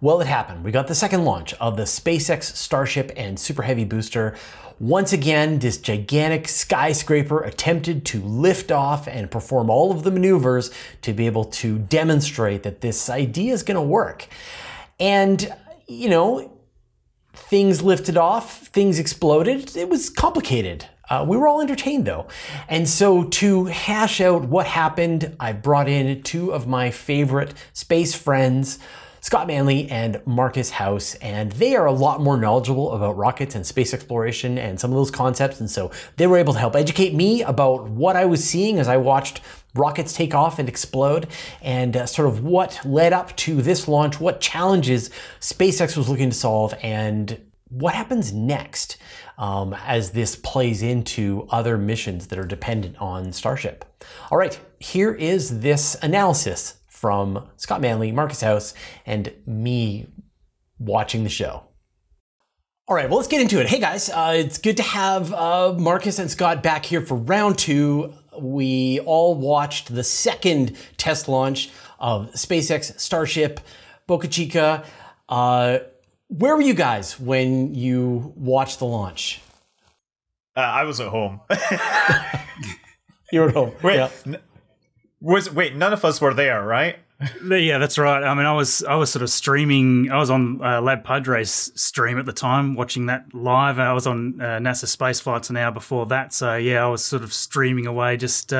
Well, it happened. We got the second launch of the SpaceX Starship and Super Heavy booster. Once again, this gigantic skyscraper attempted to lift off and perform all of the maneuvers to be able to demonstrate that this idea is going to work. And, you know, things lifted off, things exploded. It was complicated. We were all entertained though. And so to hash out what happened, I brought in two of my favorite space friends, Scott Manley and Marcus House, and they are a lot more knowledgeable about rockets and space exploration and some of those concepts. And so they were able to help educate me about what I was seeing as I watched rockets take off and explode, and sort of what led up to this launch, what challenges SpaceX was looking to solve, and what happens next as this plays into other missions that are dependent on Starship. All right, here is this analysis from Scott Manley, Marcus House, and me watching the show. All right, well, let's get into it. Hey guys, it's good to have Marcus and Scott back here for round two. We all watched the second test launch of SpaceX Starship, Boca Chica. Where were you guys when you watched the launch? I was at home. You were at home. Wait, yeah. wait, none of us were there, right? Yeah, that's right. I mean, I was sort of streaming. I was on Lab Padre's stream at the time, watching that live. I was on NASA space flights an hour before that, so yeah, I was sort of streaming away, just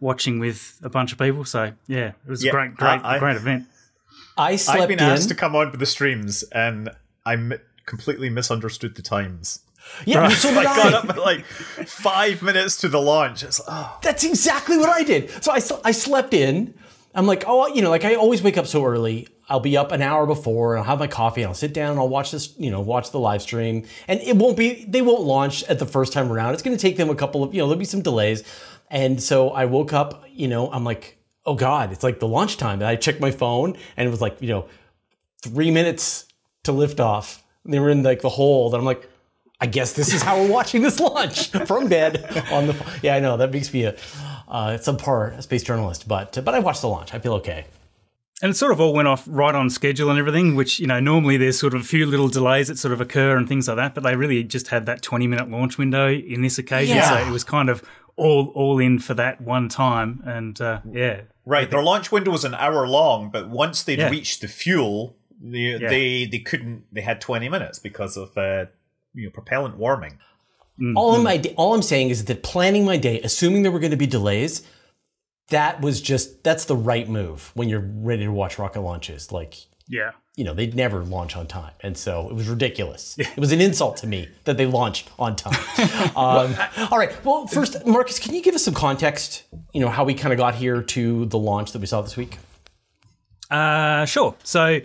watching with a bunch of people. So yeah, it was a great event. I've been asked to come on for the streams, and I completely misunderstood the times. Yeah, right. So I got up at like 5 minutes to the launch. It's like, oh. That's exactly what I did. So I slept in. I'm like, oh, you know, like I always wake up so early. I'll be up an hour before, and I'll have my coffee, and I'll sit down, and I'll watch this, you know, watch the live stream. And it won't be, they won't launch at the first time around. It's going to take them a couple of, you know, there'll be some delays. And so I woke up, you know, I'm like, oh God, it's like the launch time. And I checked my phone, and it was like, you know, 3 minutes to lift off. And they were in like the hold, and I'm like, I guess this is how we're watching this launch from bed on the phone. Yeah, I know that makes me a subpar space journalist, but I watched the launch. I feel okay. And it sort of all went off right on schedule and everything, which, you know, normally there's sort of a few little delays that sort of occur and things like that, but they really just had that 20-minute launch window in this occasion. Yeah. So it was kind of all in for that one time. And yeah. Right. Their launch window was an hour long, but once they'd reached the fuel, they couldn't, they had 20 minutes because of you know, propellant warming. All I'm saying is that planning my day, assuming there were going to be delays, that was just, that's the right move when you're ready to watch rocket launches. Like, yeah, you know, they'd never launch on time. And so it was ridiculous. It was an insult to me that they launched on time. All right. Well, first, Marcus, can you give us some context, you know, how we kind of got here to the launch that we saw this week? Sure. So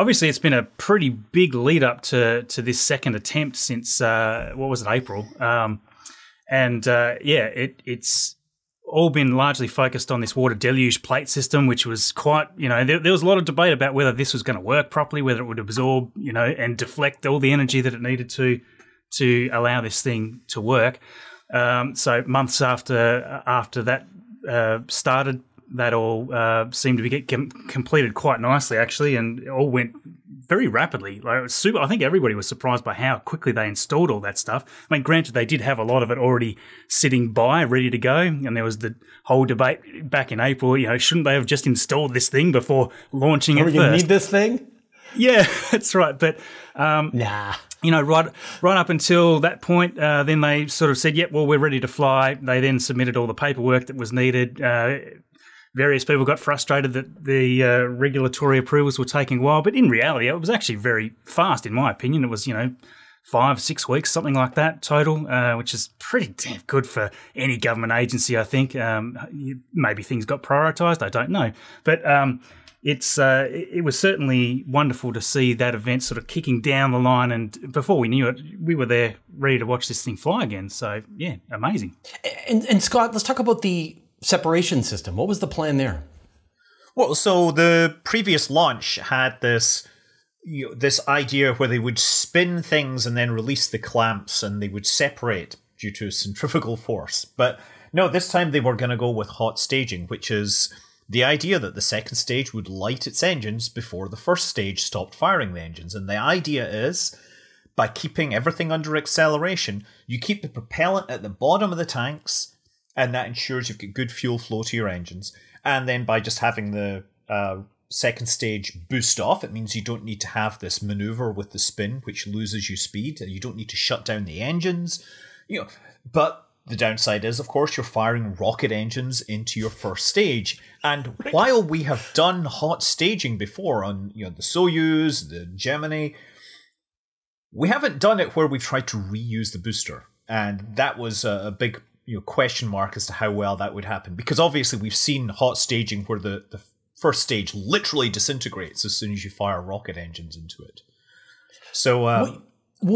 obviously, it's been a pretty big lead up to this second attempt since what was it, April? Yeah, it's all been largely focused on this water deluge plate system, which was quite, you know, there was a lot of debate about whether this was going to work properly, whether it would absorb, you know, and deflect all the energy that it needed to allow this thing to work. So months after that started, that all seemed to be completed quite nicely, actually, and it all went very rapidly. Like, it was super. I think everybody was surprised by how quickly they installed all that stuff. I mean, granted, they did have a lot of it already sitting by, ready to go, and there was the whole debate back in April. You know, shouldn't they have just installed this thing before launching it first? Are we going to need this thing? Yeah, that's right. But nah. You know, right up until that point, then they sort of said, "Yep, well, we're ready to fly." They then submitted all the paperwork that was needed. Various people got frustrated that the regulatory approvals were taking a while, but in reality, it was actually very fast, in my opinion. It was, you know, 5 or 6 weeks, something like that total, which is pretty damn good for any government agency, I think. Maybe things got prioritised, I don't know. But it was certainly wonderful to see that event sort of kicking down the line, and before we knew it, we were there ready to watch this thing fly again. So, yeah, amazing. And Scott, let's talk about the separation system. What was the plan there? Well, so the previous launch had this, you know, this idea where they would spin things and then release the clamps and they would separate due to centrifugal force. But no, this time they were going to go with hot staging, which is The idea that the second stage would light its engines before the first stage stopped firing the engines. And the idea is, by keeping everything under acceleration, you keep the propellant at the bottom of the tanks, and that ensures you've got good fuel flow to your engines. And then by just having the second stage boost off, it means you don't need to have this maneuver with the spin, which loses you speed, and you don't need to shut down the engines. You know, but the downside is, of course, you're firing rocket engines into your first stage. And while we have done hot staging before on, you know, the Soyuz, the Gemini, we haven't done it where we've tried to reuse the booster. And that was a big, you know, question mark as to how well that would happen. Because obviously we've seen hot staging where the first stage literally disintegrates as soon as you fire rocket engines into it. So... Well,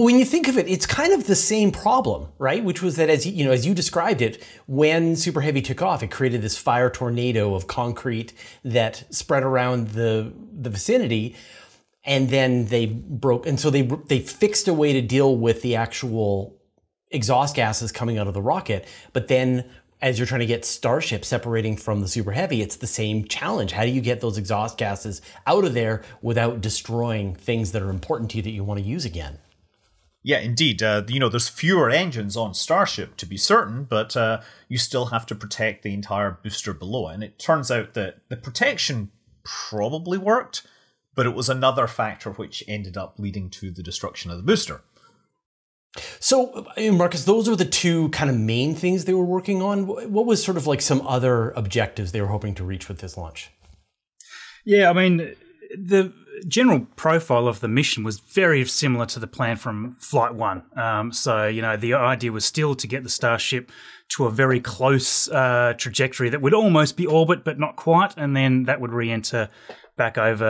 when you think of it, it's kind of the same problem, right? Which was that, as you know, as you described it, when Super Heavy took off, it created this fire tornado of concrete that spread around the vicinity, and then they broke. And so they fixed a way to deal with the actual exhaust gases coming out of the rocket. But then, as you're trying to get Starship separating from the Super Heavy, it's the same challenge. How do you get those exhaust gases out of there without destroying things that are important to you that you want to use again? Yeah, indeed. You know, there's fewer engines on Starship, to be certain, but you still have to protect the entire booster below it. And it turns out that the protection probably worked, but it was another factor which ended up leading to the destruction of the booster. So, Marcus, those are the two kind of main things they were working on. What was sort of like some other objectives they were hoping to reach with this launch? Yeah, I mean, the general profile of the mission was very similar to the plan from Flight 1. So, you know, the idea was still to get the Starship to a very close trajectory that would almost be orbit, but not quite, and then that would re-enter back over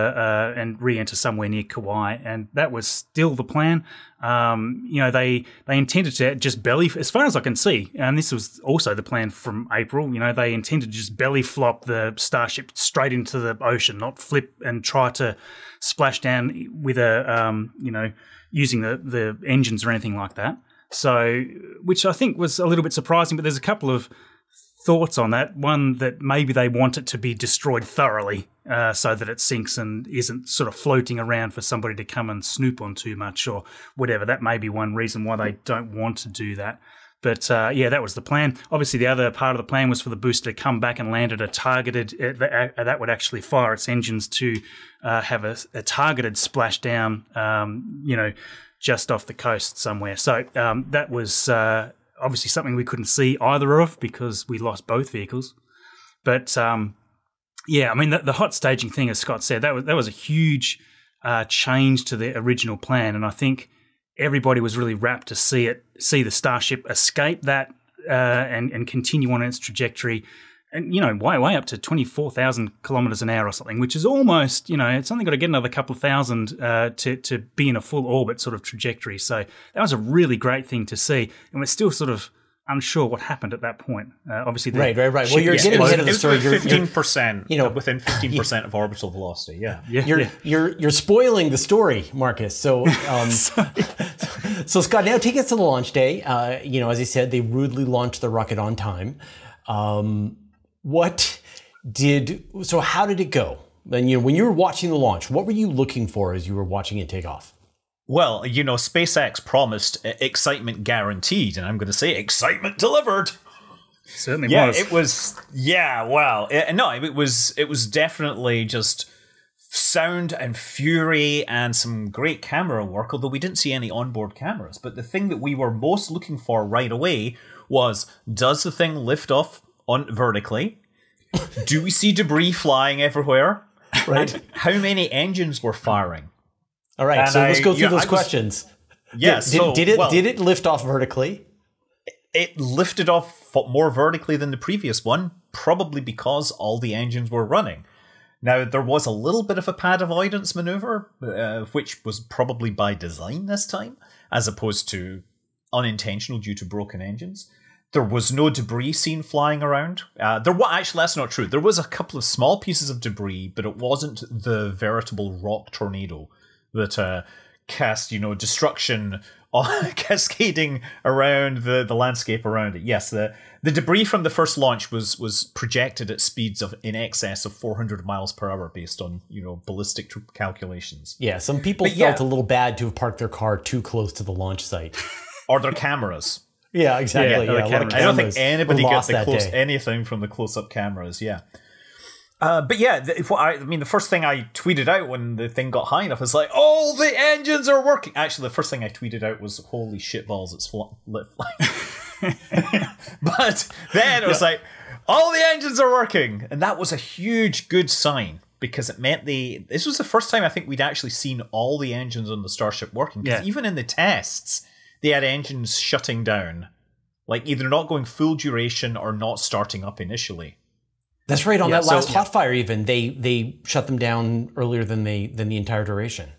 and re-enter somewhere near Kauai, and that was still the plan. You know, they intended to just belly, as far as I can see, and this was also the plan from April, you know, they intended to just belly flop the Starship straight into the ocean, not flip and try to splash down with a, you know, using the engines or anything like that. So, which I think was a little bit surprising, but there's a couple of thoughts on that. One, that maybe they want it to be destroyed thoroughly so that it sinks and isn't sort of floating around for somebody to come and snoop on too much or whatever. That may be one reason why they don't want to do that. But, yeah, that was the plan. Obviously, the other part of the plan was for the booster to come back and land at a targeted that would actually fire its engines to have a targeted splashdown, you know, just off the coast somewhere. So that was obviously something we couldn't see either of because we lost both vehicles. But, yeah, I mean, the hot staging thing, as Scott said, that was a huge change to the original plan, and I think everybody was really rapt to see the Starship escape that and continue on its trajectory, and, you know, way up to 24,000 kilometers an hour or something, which is almost, you know, it's only got to get another couple of thousand to be in a full orbit sort of trajectory. So that was a really great thing to see, and we're still sort of unsure what happened at that point. Obviously, right. Well, you're getting ahead of the story. 15%, you know, within 15% of orbital velocity. Yeah. You're spoiling the story, Marcus. So, so Scott, now take us to the launch day. You know, as I said, they rudely launched the rocket on time. How did it go? And, you know, when you were watching the launch, what were you looking for as you were watching it take off? Well, you know, SpaceX promised excitement guaranteed, and I'm going to say excitement delivered. Certainly was. Yeah, it was. Yeah, well, it was definitely just sound and fury and some great camera work, although we didn't see any onboard cameras. But the thing that we were most looking for right away was, does the thing lift off on vertically? Do we see debris flying everywhere? Right. And how many engines were firing? All right, so let's go through those questions. Yes. Did it lift off vertically? It lifted off more vertically than the previous one, probably because all the engines were running. Now, there was a little bit of a pad avoidance maneuver, which was probably by design this time, as opposed to unintentional due to broken engines. There was no debris seen flying around. Actually, that's not true. There was a couple of small pieces of debris, but it wasn't the veritable rock tornado that cast, you know, destruction cascading around the landscape around it. Yes, the debris from the first launch was projected at speeds of in excess of 400 miles per hour based on, you know, ballistic calculations. Yeah, some people felt a little bad to have parked their car too close to the launch site. Or their cameras. Yeah, exactly. Yeah, I don't think anybody got the anything from the close-up cameras. Yeah. But yeah, the first thing I tweeted out when the thing got high enough is like, all the engines are working. Actually, the first thing I tweeted out was, holy shit balls, it's flying. But then it was like, all the engines are working. And that was a huge good sign, because it meant this was the first time I think we'd actually seen all the engines on the Starship working. Because even in the tests, they had engines shutting down, like either not going full duration or not starting up initially. That's right. On that last hot fire, even they shut them down earlier than the entire duration.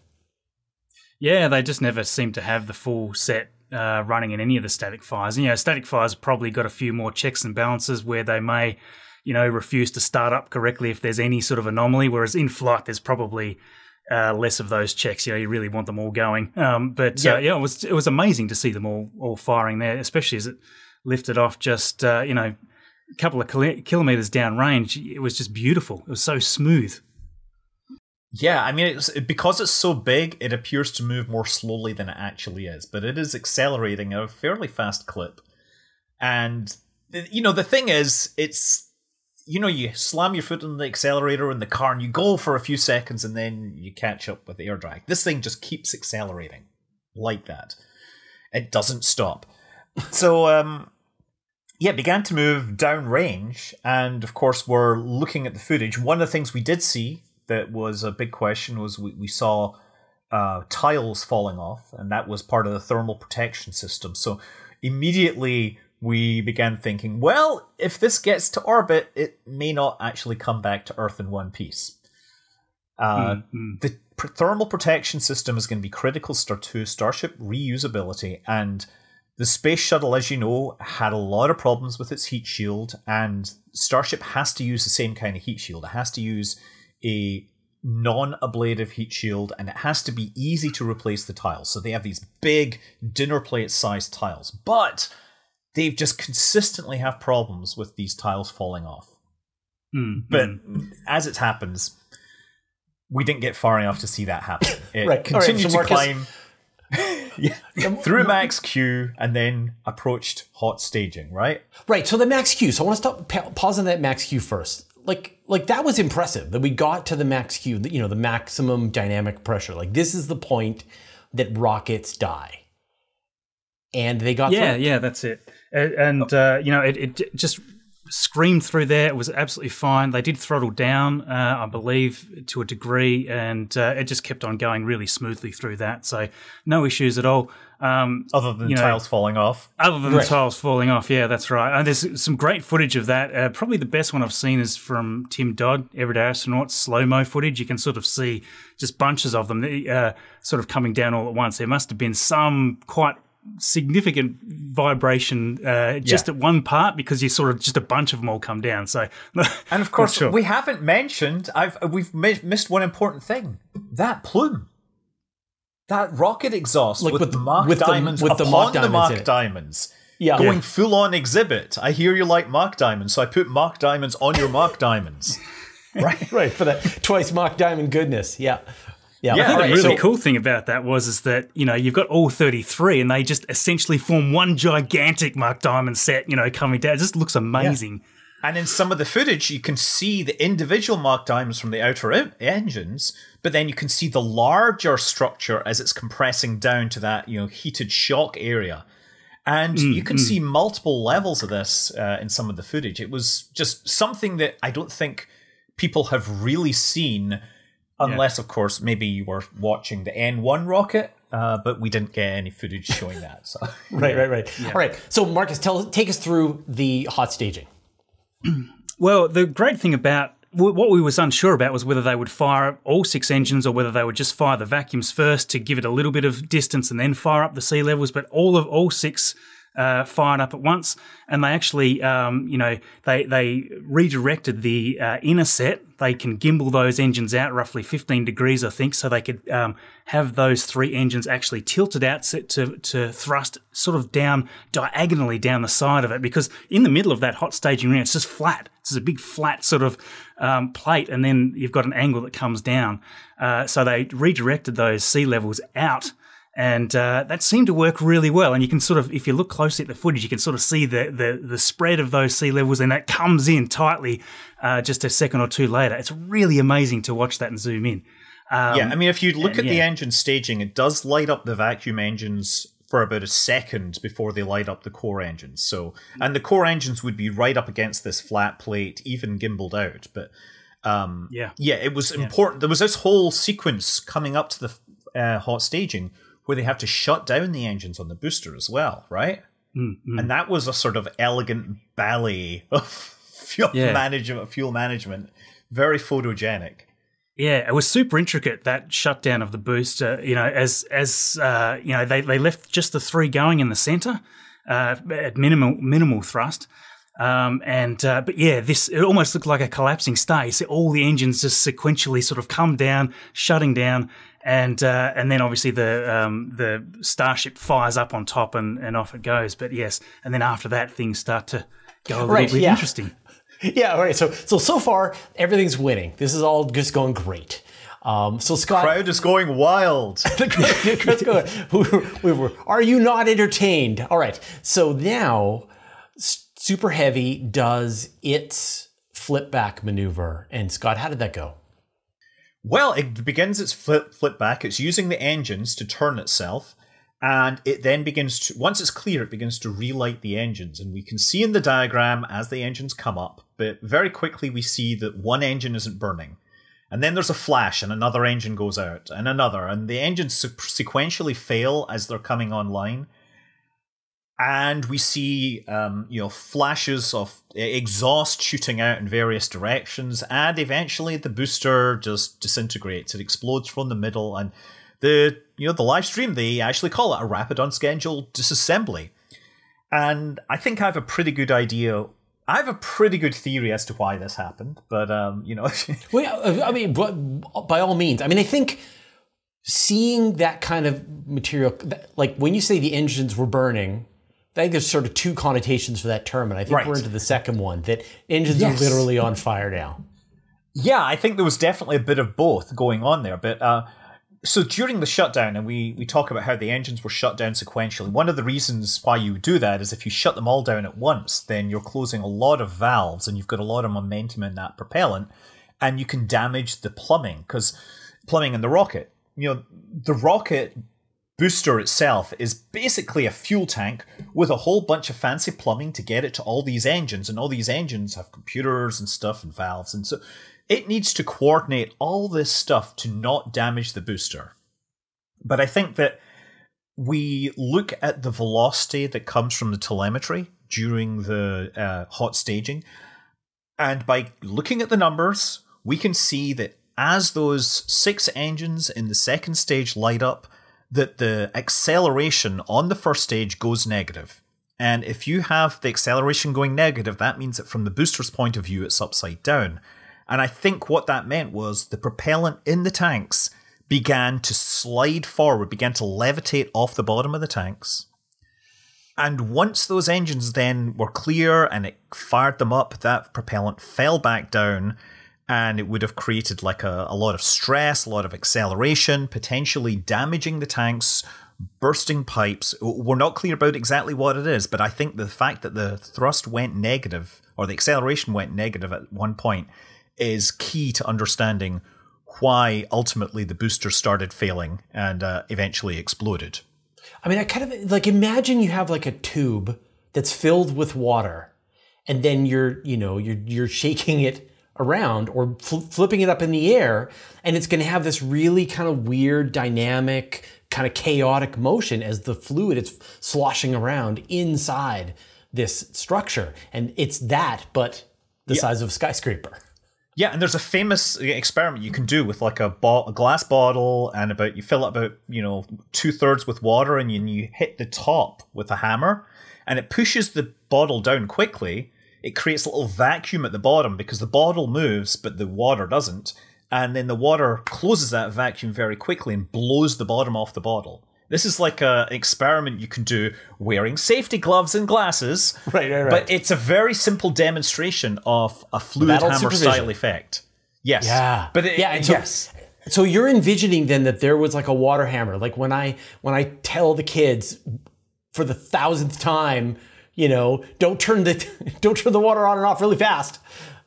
Yeah, they just never seem to have the full set running in any of the static fires. And, you know, static fires probably got a few more checks and balances where they may, you know, refuse to start up correctly if there's any sort of anomaly. Whereas in flight, there's probably less of those checks. You know, you really want them all going. But yeah, it was amazing to see them all firing there, especially as it lifted off just you know, couple of kilometers downrange. It was just beautiful. It was so smooth. Yeah, I mean, because it's so big, it appears to move more slowly than it actually is, but it is accelerating at a fairly fast clip. And, you know, the thing is, it's, you know, you slam your foot on the accelerator in the car and you go for a few seconds and then you catch up with the air drag. This thing just keeps accelerating like that. It doesn't stop. So, yeah, it began to move downrange, and of course we're looking at the footage. One of the things we did see that was a big question was we saw tiles falling off, and that was part of the thermal protection system. So immediately we began thinking, well, if this gets to orbit, it may not actually come back to Earth in one piece. The thermal protection system is going to be critical to Starship reusability, and the Space Shuttle, as you know, had a lot of problems with its heat shield, and Starship has to use the same kind of heat shield. It has to use a non-ablative heat shield, and it has to be easy to replace the tiles. So they have these big dinner plate-sized tiles, but they've just consistently have problems with these tiles falling off. But as it happens, we didn't get far enough to see that happen. It continued to climb through max Q and then approached hot staging, right? Right. So the max Q. So I want to stop pausing that max Q first. Like that was impressive that we got to the max Q. You know, the maximum dynamic pressure. Like this is the point that rockets die, and they got yeah, that's it. And you know, it just screamed through there. It was absolutely fine. They did throttle down, I believe, to a degree, and it just kept on going really smoothly through that. So no issues at all. Other than tiles falling off. Other than tiles falling off, yeah, that's right. And there's some great footage of that. Probably the best one I've seen is from Tim Dodd, Everyday Astronaut, slow-mo footage. You can sort of see just bunches of them sort of coming down all at once. There must have been some quite significant vibration just at one part, because you sort of just a bunch of them all come down. So, and of course, we haven't mentioned, we've missed one important thing. That plume, that rocket exhaust with the Mach diamonds upon the Mach diamonds. Yeah. Going full on exhibit. I hear you like Mach diamonds, so I put Mach diamonds on your Mach diamonds. Right? For that twice Mach diamond goodness. Yeah. Yeah, I think the really cool thing about that is that, you know, you've got all 33 and they just essentially form one gigantic Mach diamond set, you know, coming down. It just looks amazing. Yeah. And in some of the footage, you can see the individual Mach diamonds from the outer engines, but then you can see the larger structure as it's compressing down to that, you know, heated shock area. And you can see multiple levels of this in some of the footage. It was just something that I don't think people have really seen. Unless, of course, maybe you were watching the N1 rocket, but we didn't get any footage showing that. So. Right. Yeah. All right. So, Marcus, take us through the hot staging. Well, the great thing about what we was unsure about was whether they would fire all 6 engines or whether they would just fire the vacuums first to give it a little bit of distance and then fire up the sea levels. But all 6 fired up at once, and they actually, you know, they redirected the inner set. They can gimbal those engines out roughly 15 degrees, I think, so they could have those three engines actually tilted out to thrust sort of down, diagonally down the side of it, because in the middle of that hot staging ring, it's just flat. It's just a big flat sort of plate, and then you've got an angle that comes down. So they redirected those sea levels out, and that seemed to work really well. And you can sort of, if you look closely at the footage, you can sort of see the spread of those sea levels, and that comes in tightly just a second or two later. It's really amazing to watch that and zoom in. Yeah, I mean, if you look at the engine staging, it does light up the vacuum engines for about a second before they light up the core engines. So, and the core engines would be right up against this flat plate, even gimbaled out. But yeah, it was important. There was this whole sequence coming up to the hot staging where they have to shut down the engines on the booster as well, right? Mm-hmm. And that was a sort of elegant ballet of fuel management, very photogenic. Yeah, it was super intricate, that shutdown of the booster. You know, as you know, they left just the three going in the center at minimal thrust. But yeah, it almost looked like a collapsing star. You see all the engines just sequentially sort of come down, shutting down, and then obviously the Starship fires up on top, and off it goes. But yes, and then after that, things start to go a little bit interesting. Yeah, all right. So far, everything's winning. This is all just going great. So Scott, the crowd is going wild. Are you not entertained? All right. So now, Super Heavy does its flip back maneuver. And Scott, how did that go? Well, it begins its flip back. It's using the engines to turn itself. And it then begins to, once it's clear, it begins to relight the engines. And we can see in the diagram as the engines come up, but very quickly we see that one engine isn't burning. And then there's a flash and another engine goes out and another. And the engines sequentially fail as they're coming online. And we see you know, flashes of exhaust shooting out in various directions. And eventually the booster just disintegrates. It explodes from the middle, and the live stream, they actually call it a rapid unscheduled disassembly. And I think I have a pretty good idea. I have a pretty good theory as to why this happened, but you know. Well, I mean, by all means. I mean, I think seeing that kind of material, like when you say the engines were burning, I think there's sort of two connotations for that term, and I think we're into the second one, that engines are literally on fire now. Yeah, I think there was definitely a bit of both going on there, but so during the shutdown, and we talk about how the engines were shut down sequentially, one of the reasons why you do that is if you shut them all down at once, then you're closing a lot of valves and you've got a lot of momentum in that propellant, and you can damage the plumbing, because plumbing in the rocket, you know, the rocket booster itself is basically a fuel tank with a whole bunch of fancy plumbing to get it to all these engines, and all these engines have computers and stuff and valves, and so it needs to coordinate all this stuff to not damage the booster. But I think that we look at the velocity that comes from the telemetry during the hot staging, and by looking at the numbers, we can see that as those six engines in the second stage light up, that the acceleration on the first stage goes negative. And if you have the acceleration going negative, that means that from the booster's point of view, it's upside down. And I think what that meant was the propellant in the tanks began to slide forward, began to levitate off the bottom of the tanks. And once those engines then were clear and it fired them up, that propellant fell back down, and it would have created like a lot of stress, a lot of acceleration, potentially damaging the tanks, bursting pipes. We're not clear about exactly what it is, but I think the fact that the thrust went negative, or the acceleration went negative at one point, is key to understanding why ultimately the booster started failing and eventually exploded. I mean, I kind of like imagine you have like a tube that's filled with water, and then you're shaking it around or flipping it up in the air, and it's going to have this really kind of weird dynamic, kind of chaotic motion as the fluid is sloshing around inside this structure, and it's that, but the size of a skyscraper. Yeah, and there's a famous experiment you can do with like a glass bottle, and you fill it about 2/3 with water, and you hit the top with a hammer, and it pushes the bottle down quickly. It creates a little vacuum at the bottom because the bottle moves, but the water doesn't. And then the water closes that vacuum very quickly and blows the bottom off the bottle. This is like an experiment you can do wearing safety gloves and glasses. Right. But it's a very simple demonstration of a fluid hammer style effect. Yes. Yeah. But it, yeah. So you're envisioning then that there was like a water hammer, like when I tell the kids for the 1000th time, you know, don't turn the water on and off really fast.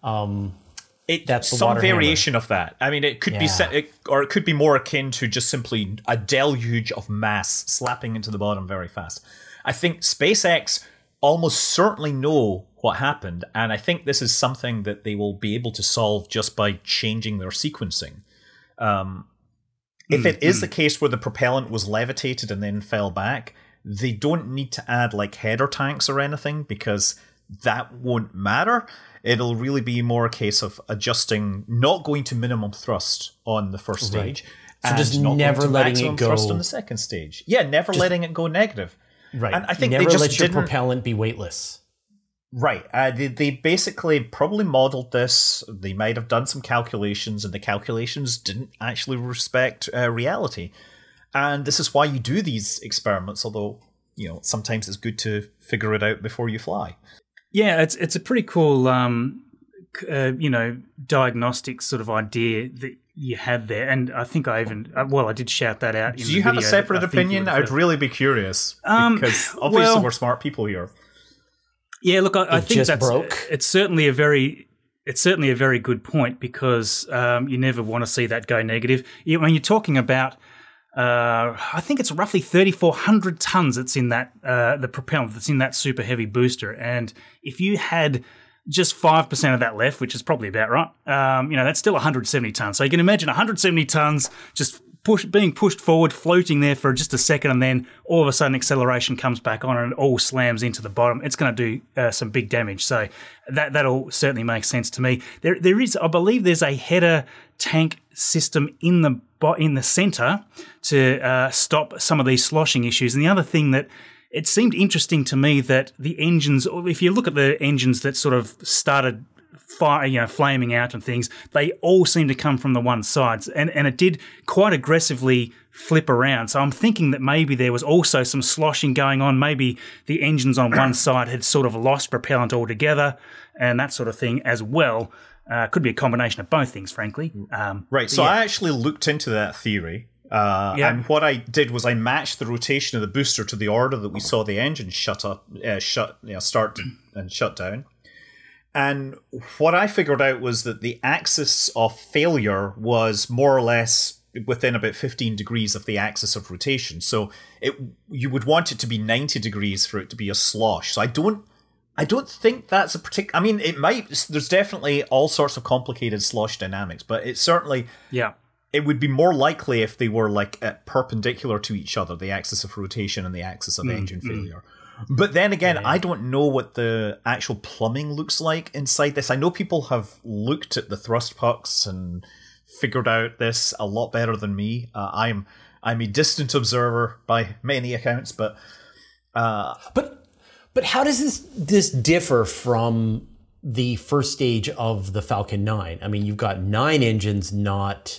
That's some variation of that. I mean, it could be, or it could be more akin to just simply a deluge of mass slapping into the bottom very fast. I think SpaceX almost certainly know what happened, and I think this is something that they will be able to solve just by changing their sequencing. If it is the case where the propellant was levitated and then fell back, they don't need to add like header tanks or anything because that won't matter. It'll really be more a case of adjusting, not going to minimum thrust on the first stage. Right. So just never letting it go. Thrust on the second stage. Yeah, never just letting it go negative. Right. And I think never they just let your propellant be weightless. Right. They basically probably modeled this. They might have done some calculations, and the calculations didn't actually respect reality. And this is why you do these experiments, although, you know, sometimes it's good to figure it out before you fly. Yeah, it's a pretty cool, you know, diagnostic sort of idea that you had there. And I think I even, well, I did shout that out. Do you have a separate opinion? I'd really be curious because obviously we're smart people here. Yeah, look, I think that's broke. It's certainly a very good point because you never want to see that go negative. When you're talking about, I think it's roughly 3,400 tons that's in that the propellant that's in that Super Heavy booster, and if you had just 5% of that left, which is probably about right, you know, that's still 170 tons. So you can imagine 170 tons just being pushed forward, floating there for just a second, and then all of a sudden acceleration comes back on and it all slams into the bottom. It's going to do some big damage. So that all certainly makes sense to me. There is, I believe, there's a header tank system in the center to stop some of these sloshing issues. And the other thing that it seemed interesting to me that the engines, if you look at the engines that sort of started fire, you know, flaming out and things, they all seem to come from the one sides, and it did quite aggressively flip around. So I'm thinking that maybe there was also some sloshing going on. Maybe the engines on one side had sort of lost propellant altogether, and that sort of thing as well. Could be a combination of both things, frankly. Right. So yeah. I actually looked into that theory, and what I did was I matched the rotation of the booster to the order that we saw the engine start and shut down. And what I figured out was that the axis of failure was more or less within about 15 degrees of the axis of rotation. So you would want it to be 90 degrees for it to be a slosh. So I don't think that's a particular. I mean, it might. There's definitely all sorts of complicated slosh dynamics, but it certainly. Yeah. It would be more likely if they were like perpendicular to each other, the axis of rotation and the axis of engine failure. But then again, I don't know what the actual plumbing looks like inside this. I know people have looked at the thrust pucks and figured out this a lot better than me. I'm a distant observer by many accounts, but how does this differ from the first stage of the Falcon 9? I mean, you've got 9 engines, not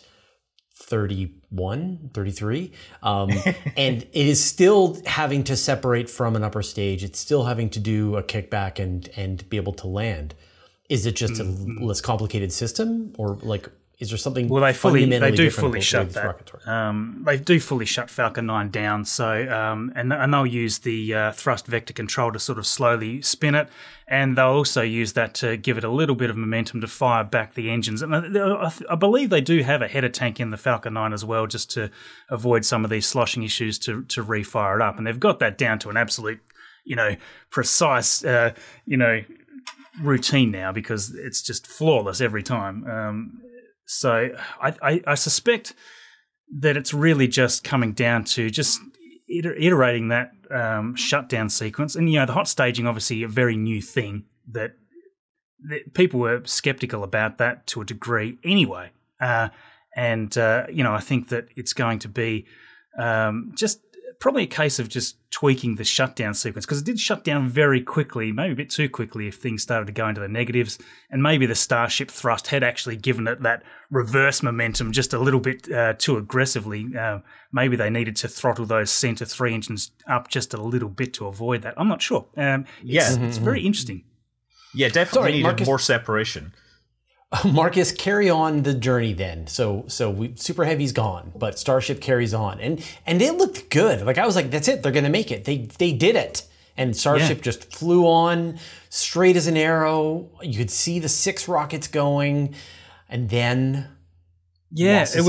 31, 33, and it is still having to separate from an upper stage. It's still having to do a kickback and be able to land. Is it just a less complicated system, or like is there something? Well, they do fully shut that. They do fully shut Falcon 9 down. So and they'll use the thrust vector control to sort of slowly spin it, and they'll also use that to give it a little bit of momentum to fire back the engines. And I believe they do have a header tank in the Falcon 9 as well, just to avoid some of these sloshing issues to refire it up. And they've got that down to an absolute, you know, precise, you know, routine now because it's just flawless every time. So I suspect that it's really just coming down to just iterating that shutdown sequence. And, you know, the hot staging, obviously, a very new thing that people were skeptical about that to a degree anyway. And, you know, I think that it's going to be just probably a case of just tweaking the shutdown sequence, because it did shut down very quickly, maybe a bit too quickly if things started to go into the negatives, and maybe the Starship thrust had actually given it that reverse momentum just a little bit too aggressively. Maybe they needed to throttle those center 3 engines up just a little bit to avoid that. I'm not sure. It's very interesting. Yeah, definitely needed more separation. Marcus, carry on the journey then. So Super Heavy's gone, but Starship carries on, and it looked good. Like I was like, that's it. They're gonna make it. They did it. And Starship just flew on straight as an arrow. You could see the 6 rockets going, and then it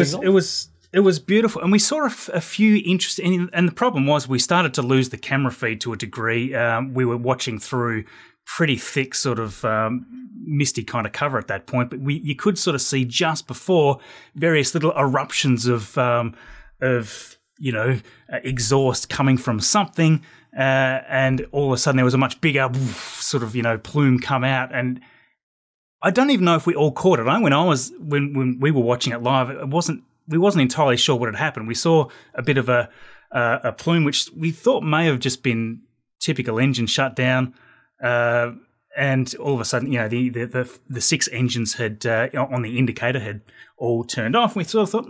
was beautiful. And we saw a few interesting. And the problem was we started to lose the camera feed to a degree. We were watching through pretty thick sort of misty kind of cover at that point, but you could sort of see just before various little eruptions of exhaust coming from something, and all of a sudden there was a much bigger sort of plume come out, and I don't even know if we all caught it. When we were watching it live, we wasn't entirely sure what had happened. We saw a bit of a plume which we thought may have just been typical engine shutdown. And all of a sudden, the 6 engines had on the indicator had all turned off. We sort of thought,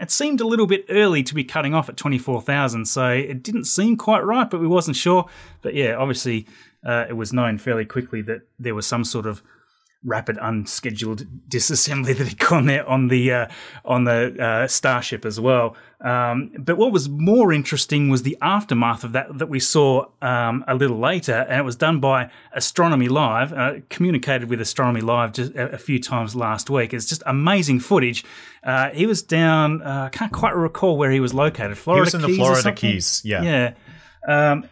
it seemed a little bit early to be cutting off at 24,000, so it didn't seem quite right, but we wasn't sure. But yeah, obviously, it was known fairly quickly that there was some sort of rapid unscheduled disassembly that had gone there on the Starship as well. But what was more interesting was the aftermath of that we saw a little later, and it was done by Astronomy Live. Communicated with Astronomy Live just a few times last week. It's just amazing footage. He was down. I can't quite recall where he was located. Florida Keys. He was in the Florida Keys. Yeah.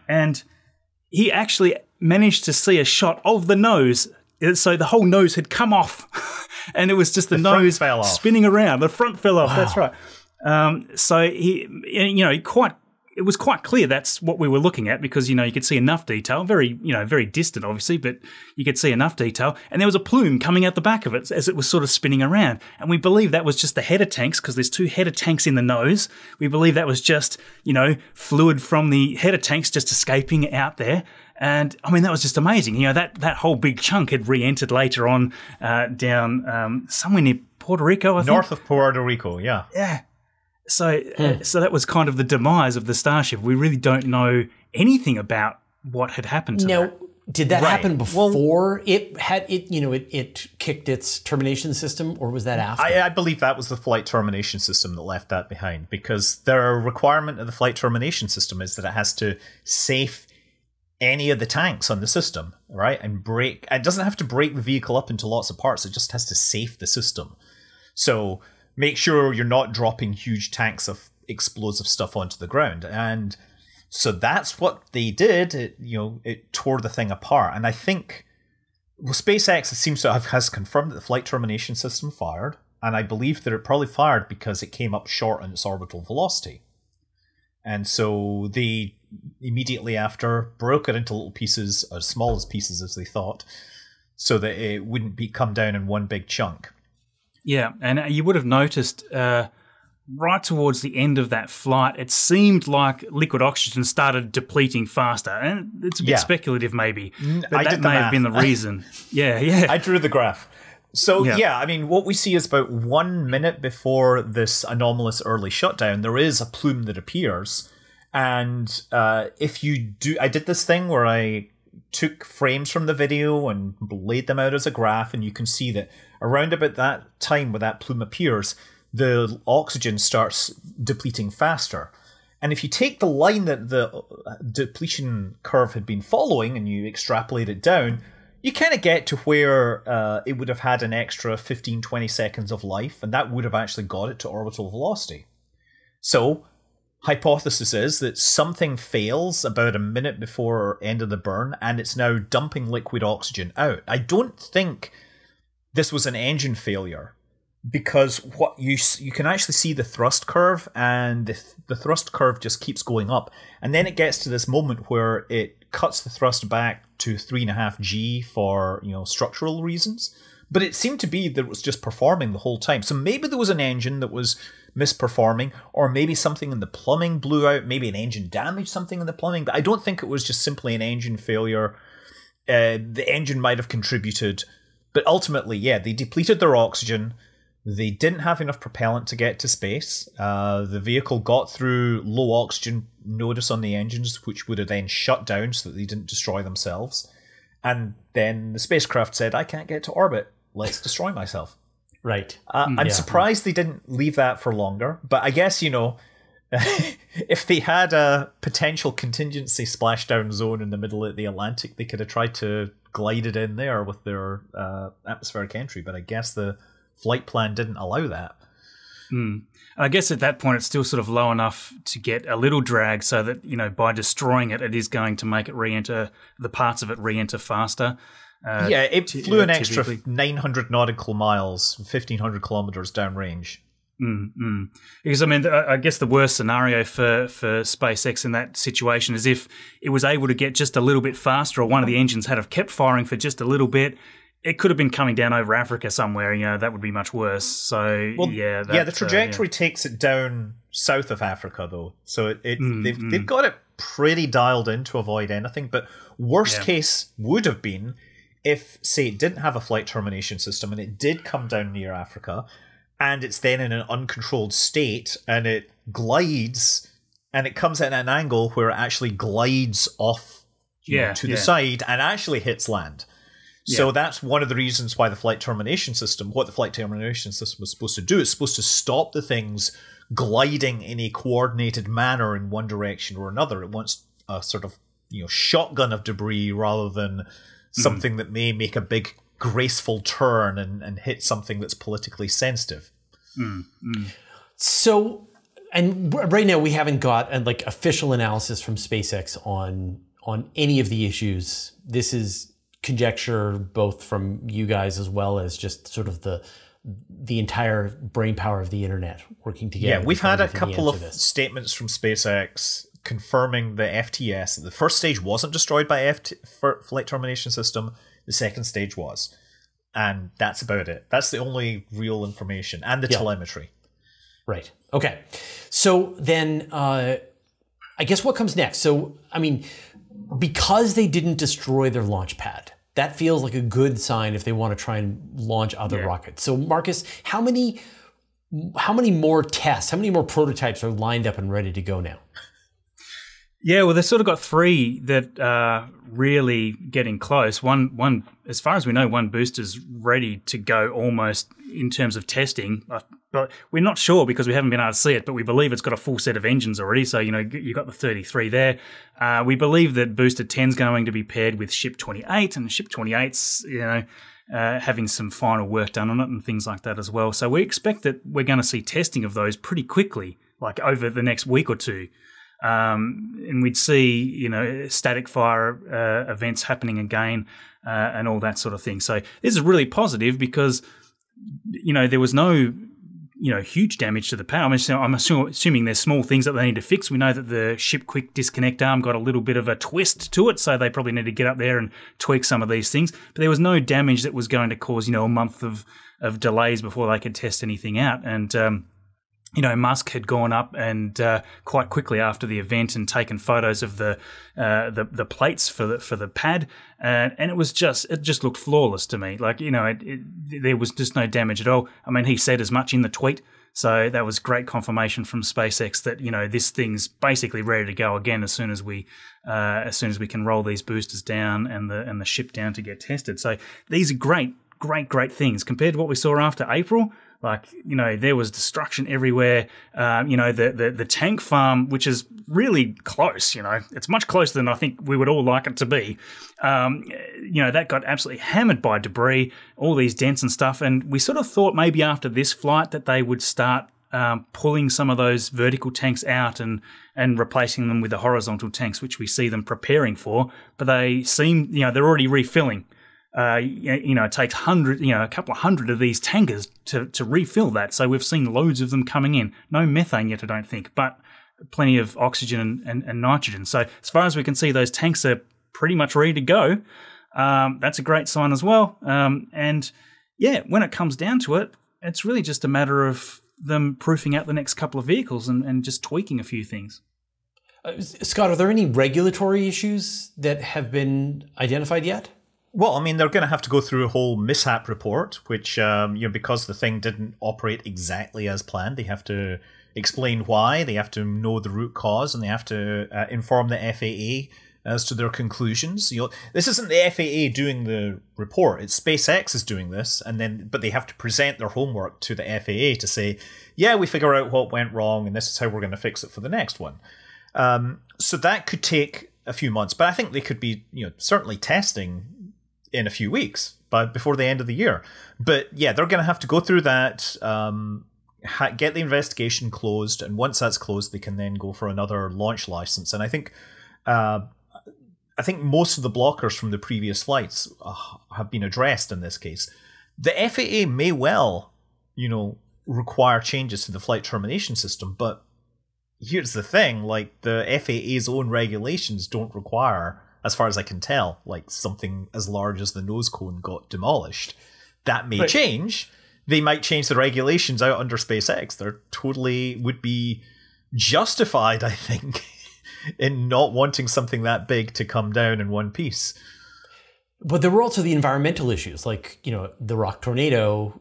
And he actually managed to see a shot of the nose. So the whole nose had come off, and it was just the nose spinning around. The front fell off. Wow. That's right. So it was quite clear that's what we were looking at, because you could see enough detail. Very very distant, obviously, but you could see enough detail. And there was a plume coming out the back of it as it was sort of spinning around. And we believe that was just the header tanks, because there's 2 header tanks in the nose. We believe that was just fluid from the header tanks just escaping out there. And I mean, that was just amazing. That whole big chunk had re-entered later on down somewhere near Puerto Rico, I think. North of Puerto Rico, yeah. Yeah. So that was kind of the demise of the Starship. We really don't know anything about what had happened to that. Did that happen before it kicked its termination system, or was that after? I believe that was the flight termination system that left that behind, because their requirement of the flight termination system is that it has to safe any of the tanks on the system, right? And it doesn't have to break the vehicle up into lots of parts. It just has to safe the system. So make sure you're not dropping huge tanks of explosive stuff onto the ground. And so that's what they did. It tore the thing apart. And I think, well, SpaceX, it seems to has confirmed that the flight termination system fired. And I believe that it probably fired because it came up short on its orbital velocity. And so they immediately after broke it into little pieces, as small as pieces as they thought, so that it wouldn't come down in one big chunk. Yeah, and you would have noticed right towards the end of that flight, it seemed like liquid oxygen started depleting faster. And it's a bit speculative maybe, but that may have been the reason. I drew the graph. So, I mean, what we see is about 1 minute before this anomalous early shutdown, there is a plume that appears. And if you do, I did this thing where I took frames from the video and laid them out as a graph, and you can see that around about that time where that plume appears, the oxygen starts depleting faster. And if you take the line that the depletion curve had been following and you extrapolate it down, you kind of get to where it would have had an extra 15–20 seconds of life, and that would have actually got it to orbital velocity. So hypothesis is that something fails about 1 minute before end of the burn, and it's now dumping liquid oxygen out. I don't think this was an engine failure, because what you can actually see the thrust curve, and the thrust curve just keeps going up, and then it gets to this moment where it cuts the thrust back to 3.5 G for structural reasons, but it seemed to be that it was just performing the whole time. So maybe there was an engine that was misperforming, or maybe something in the plumbing blew out, maybe an engine damaged something in the plumbing, but I don't think it was just simply an engine failure. The engine might have contributed, but ultimately, yeah, they depleted their oxygen. They didn't have enough propellant to get to space. The vehicle got through low oxygen notice on the engines, which would have then shut down so that they didn't destroy themselves. And then the spacecraft said, I can't get to orbit. Let's destroy myself. Right. I'm surprised they didn't leave that for longer. But I guess, you know, if they had a potential contingency splashdown zone in the middle of the Atlantic, they could have tried to glide it in there with their atmospheric entry. But I guess the flight plan didn't allow that. Mm. I guess at that point it's still sort of low enough to get a little drag so that, you know, by destroying it, it is going to make it re-enter, the parts of it re-enter faster. Yeah, it flew an extra 900 nautical miles, 1,500 kilometers downrange. Mm-hmm. Because, I mean, I guess the worst scenario for SpaceX in that situation is if it was able to get just a little bit faster, or one of the engines had have kept firing for just a little bit. It could have been coming down over Africa somewhere, you know, that would be much worse. So, well, yeah. That, yeah, the trajectory takes it down south of Africa, though. So they've got it pretty dialed in to avoid anything. But worst case would have been if, say, it didn't have a flight termination system and it did come down near Africa and it's then in an uncontrolled state and it glides and it comes at an angle where it actually glides off to the side and actually hits land. So that's one of the reasons why the flight termination system, what the flight termination system was supposed to do, it's supposed to stop the things gliding in a coordinated manner in one direction or another. It wants a sort of, you know, shotgun of debris rather than something that may make a big graceful turn and hit something that's politically sensitive. So, and right now we haven't got like official analysis from SpaceX on any of the issues. This is conjecture both from you guys as well as just sort of the entire brain power of the internet working together. Yeah, we've had a couple of statements from SpaceX confirming the FTS. The first stage wasn't destroyed by flight termination system. The second stage was. And that's about it. That's the only real information. And the telemetry. Right. Okay. So then I guess what comes next? So, I mean, because they didn't destroy their launch pad, that feels like a good sign if they want to try and launch other rockets. So Marcus, how many more tests, how many more prototypes are lined up and ready to go now? Yeah, well, they've sort of got three that are really getting close. One, as far as we know, one booster's ready to go almost in terms of testing. But we're not sure because we haven't been able to see it, but we believe it's got a full set of engines already. So, you know, you've got the 33 there. We believe that booster 10's going to be paired with ship 28, and ship 28's, you know, having some final work done on it and things like that as well. So we expect that we're going to see testing of those pretty quickly, like over the next week or two. And we'd see, you know, static fire events happening again and all that sort of thing. So this is really positive because, you know, there was no, you know, huge damage to the power. I'm assuming there's small things that they need to fix. We know that the ship quick disconnect arm got a little bit of a twist to it, so they probably need to get up there and tweak some of these things. But there was no damage that was going to cause, you know, a month of delays before they could test anything out. And you know, Musk had gone up and quite quickly after the event and taken photos of the plates for the pad, and it just looked flawless to me. Like, you know, there was just no damage at all. I mean, he said as much in the tweet, so that was great confirmation from SpaceX that, you know, this thing's basically ready to go again as soon as we can roll these boosters down and the ship down to get tested. So these are great things compared to what we saw after April. Like, you know, there was destruction everywhere. You know, the tank farm, which is really close, you know, it's much closer than I think we would all like it to be. You know, that got absolutely hammered by debris, all these dents and stuff. And we sort of thought maybe after this flight that they would start pulling some of those vertical tanks out and replacing them with the horizontal tanks, which we see them preparing for. But they seem, you know, they're already refilling. You know, it takes a couple of hundred of these tankers to refill that. So we've seen loads of them coming in. No methane yet, I don't think, but plenty of oxygen and nitrogen. So as far as we can see, those tanks are pretty much ready to go. That's a great sign as well. And yeah, when it comes down to it, it's really just a matter of them proofing out the next couple of vehicles and just tweaking a few things. Scott, are there any regulatory issues that have been identified yet? Well, I mean, they're going to have to go through a whole mishap report, which, you know, because the thing didn't operate exactly as planned, they have to explain why, they have to know the root cause, and they have to inform the FAA as to their conclusions. You know, this isn't the FAA doing the report; it's SpaceX is doing this, and then but they have to present their homework to the FAA to say, yeah, we figure out what went wrong, and this is how we're going to fix it for the next one. So that could take a few months, but I think they could be, you know, certainly testing in a few weeks, but before the end of the year. But yeah, they're going to have to go through that, get the investigation closed, and once that's closed, they can then go for another launch license. And I think most of the blockers from the previous flights have been addressed in this case. The FAA may well, you know, require changes to the flight termination system, but here's the thing, like, the FAA's own regulations don't require, as far as I can tell, like, something as large as the nose cone got demolished. That may change. They might change the regulations out under SpaceX. They're totally would be justified, I think, in not wanting something that big to come down in one piece. But there were also the environmental issues, like, you know, the rock tornado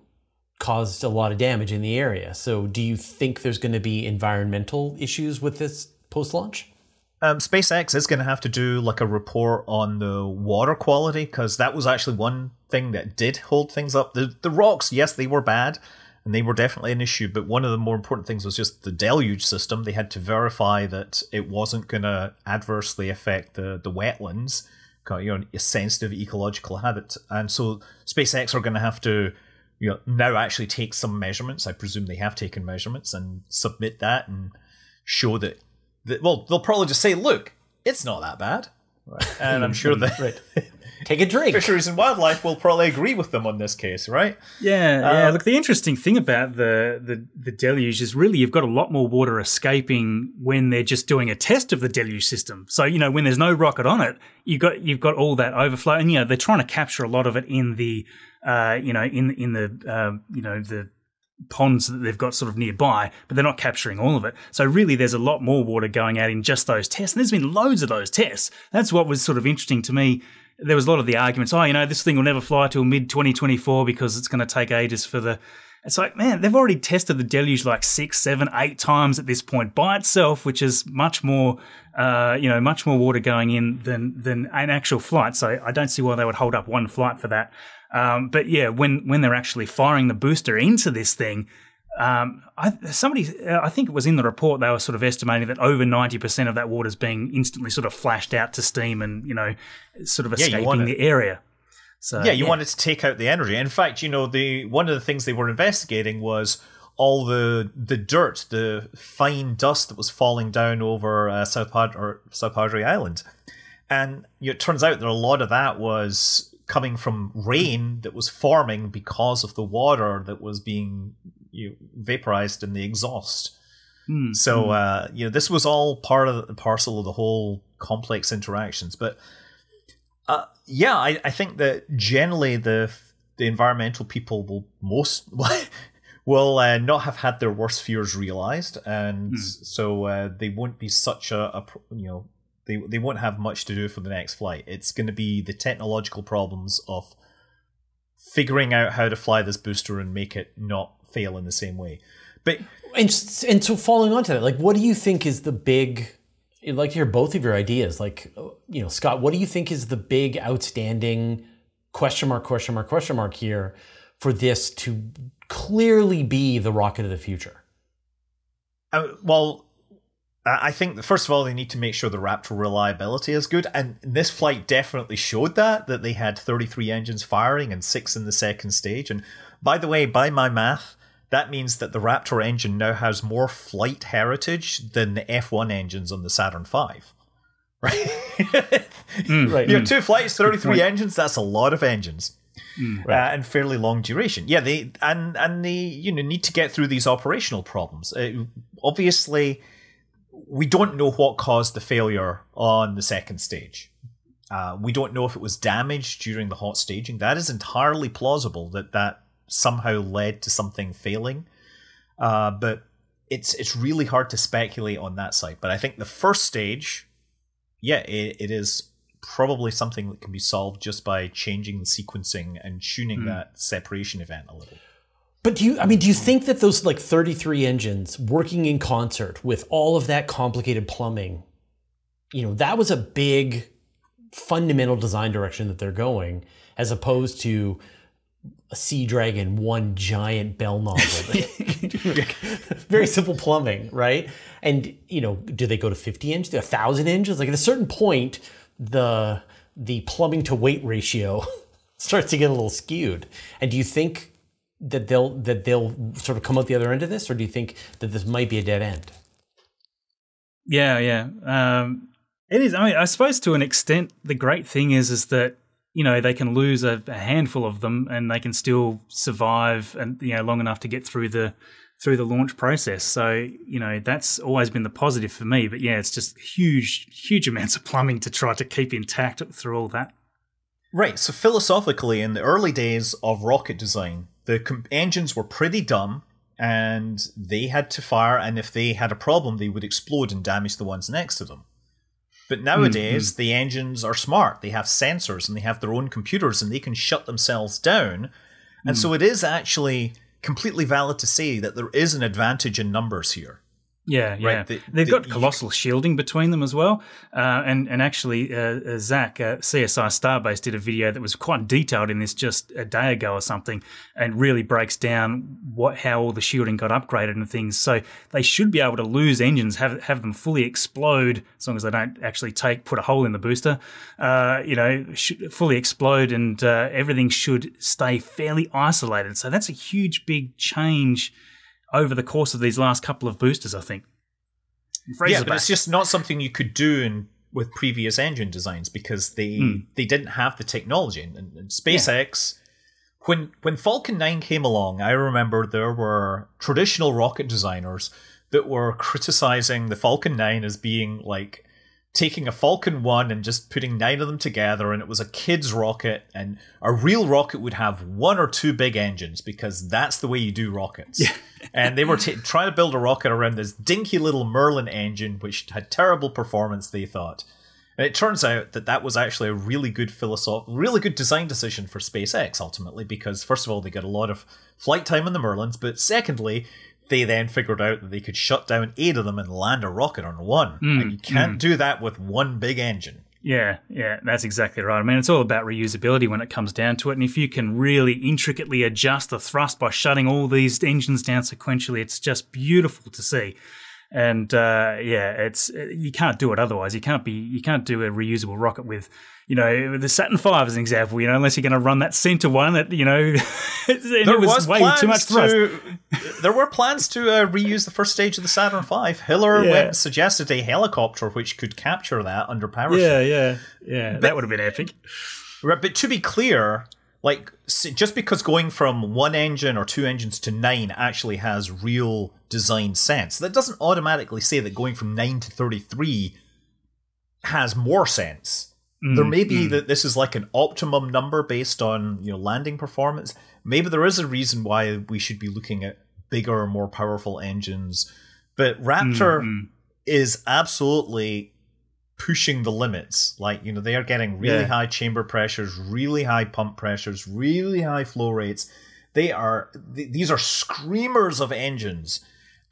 caused a lot of damage in the area. So do you think there's going to be environmental issues with this post-launch? SpaceX is going to have to do like a report on the water quality, because that was actually one thing that did hold things up. The rocks, yes, they were bad, and they were definitely an issue, but one of the more important things was just the deluge system. They had to verify that it wasn't going to adversely affect the wetlands, you know, a sensitive ecological habit. And so SpaceX are going to have to, you know, now actually take some measurements. I presume they have taken measurements and submit that and show that, well, they'll probably just say, look, it's not that bad. Right. And I'm sure that take a drink. Fisheries and Wildlife will probably agree with them on this case, right? Yeah, yeah. Look, the interesting thing about the deluge is really you've got a lot more water escaping when they're just doing a test of the deluge system. So, you know, when there's no rocket on it, you've got all that overflow, and you know they're trying to capture a lot of it in the you know in the you know the ponds that they've got sort of nearby, but they're not capturing all of it. So really there's a lot more water going out in just those tests, and there's been loads of those tests. That's what was sort of interesting to me. There was a lot of the arguments, oh, you know, this thing will never fly till mid-2024 because it's going to take ages for the... It's like, man, they've already tested the deluge like 6, 7, 8 times at this point by itself, which is much more, you know, much more water going in than an actual flight. So I don't see why they would hold up one flight for that. But yeah, when they're actually firing the booster into this thing, I think it was in the report, they were sort of estimating that over 90% of that water is being instantly sort of flashed out to steam and, you know, sort of escaping the area. So, yeah, you wanted to take out the energy. In fact, you know, one of the things they were investigating was all the dirt, the fine dust that was falling down over South Padre Island. And you know, it turns out that a lot of that was coming from rain that was forming because of the water that was being vaporized in the exhaust. Mm. So, you know, this was all part of the parcel of the whole complex interactions. But... yeah, I think that generally the environmental people will not have had their worst fears realized, and so they won't be such a you know, they won't have much to do for the next flight. It's going to be the technological problems of figuring out how to fly this booster and make it not fail in the same way. But and so following on to that, like, what do you think is the big... I'd like to hear both of your ideas. Like, you know, Scott, what do you think is the big outstanding question mark here for this to clearly be the rocket of the future? Well, I think that first of all, they need to make sure the Raptor reliability is good. And this flight definitely showed that they had 33 engines firing and 6 in the second stage. And by the way, by my math, that means that the Raptor engine now has more flight heritage than the F1 engines on the Saturn V, right? Right. You know, 2 flights, 33 engines, that's a lot of engines, and fairly long duration. Yeah, they you know, need to get through these operational problems. Obviously, we don't know what caused the failure on the second stage. We don't know if it was damaged during the hot staging. That is entirely plausible that somehow led to something failing. But it's really hard to speculate on that side. But I think the first stage, yeah, it is probably something that can be solved just by changing the sequencing and tuning that separation event a little. But do you think that those like 33 engines working in concert with all of that complicated plumbing, you know, that was a big fundamental design direction that they're going, as opposed to a Sea Dragon, one giant bell nozzle. Very simple plumbing, right? And, you know, do they go to 50 inches, 1,000 inches? Like at a certain point, the plumbing to weight ratio starts to get a little skewed. And do you think that they'll sort of come out the other end of this, or do you think that this might be a dead end? Yeah. It is. I mean, I suppose to an extent, the great thing is that, you know, they can lose a handful of them and they can still survive and, you know, long enough to get through the launch process. So, you know, that's always been the positive for me. But yeah, it's just huge amounts of plumbing to try to keep intact through all that. Right. So philosophically, in the early days of rocket design, the engines were pretty dumb and they had to fire, and if they had a problem, they would explode and damage the ones next to them. But nowadays, the engines are smart. They have sensors and they have their own computers and they can shut themselves down. And so it is actually completely valid to say that there is an advantage in numbers here. Yeah, yeah. Right? They've got colossal shielding between them as well. And actually, Zach, CSI Starbase, did a video that was quite detailed in this just a day ago or something, and really breaks down how all the shielding got upgraded and things. So they should be able to lose engines, have them fully explode, as long as they don't actually put a hole in the booster, you know, fully explode, and everything should stay fairly isolated. So that's a huge, big change over the course of these last couple of boosters, I think. Yeah, but it's just not something you could do with previous engine designs, because they didn't have the technology. And SpaceX, when Falcon 9 came along, I remember there were traditional rocket designers that were criticizing the Falcon 9 as being like taking a Falcon 1 and just putting 9 of them together, and it was a kid's rocket, and a real rocket would have 1 or 2 big engines because that's the way you do rockets. Yeah. And they were trying to build a rocket around this dinky little Merlin engine, which had terrible performance, they thought. And it turns out that that was actually a really good really good design decision for SpaceX, ultimately, because first of all, they got a lot of flight time in the Merlins, but secondly, they then figured out that they could shut down 8 of them and land a rocket on 1. And you can't do that with 1 big engine. Yeah, that's exactly right. I mean, it's all about reusability when it comes down to it. And if you can really intricately adjust the thrust by shutting all these engines down sequentially, it's just beautiful to see. And yeah, you can't do it otherwise. You can't do a reusable rocket with, you know, the Saturn V as an example. You know, unless you're going to run that center one, that, you know, there was way too much thrust. There were plans to reuse the first stage of the Saturn V. Hiller suggested a helicopter which could capture that under parachute. Yeah. But that would have been epic. Right, but to be clear, like, just because going from 1 engine or 2 engines to 9 actually has real design sense, that doesn't automatically say that going from 9 to 33 has more sense. There may be that this is like an optimum number based on, you know, landing performance. Maybe there is a reason why we should be looking at bigger, more powerful engines. But Raptor is absolutely pushing the limits. Like, you know, they are getting really high chamber pressures, really high pump pressures, really high flow rates. They are these are screamers of engines.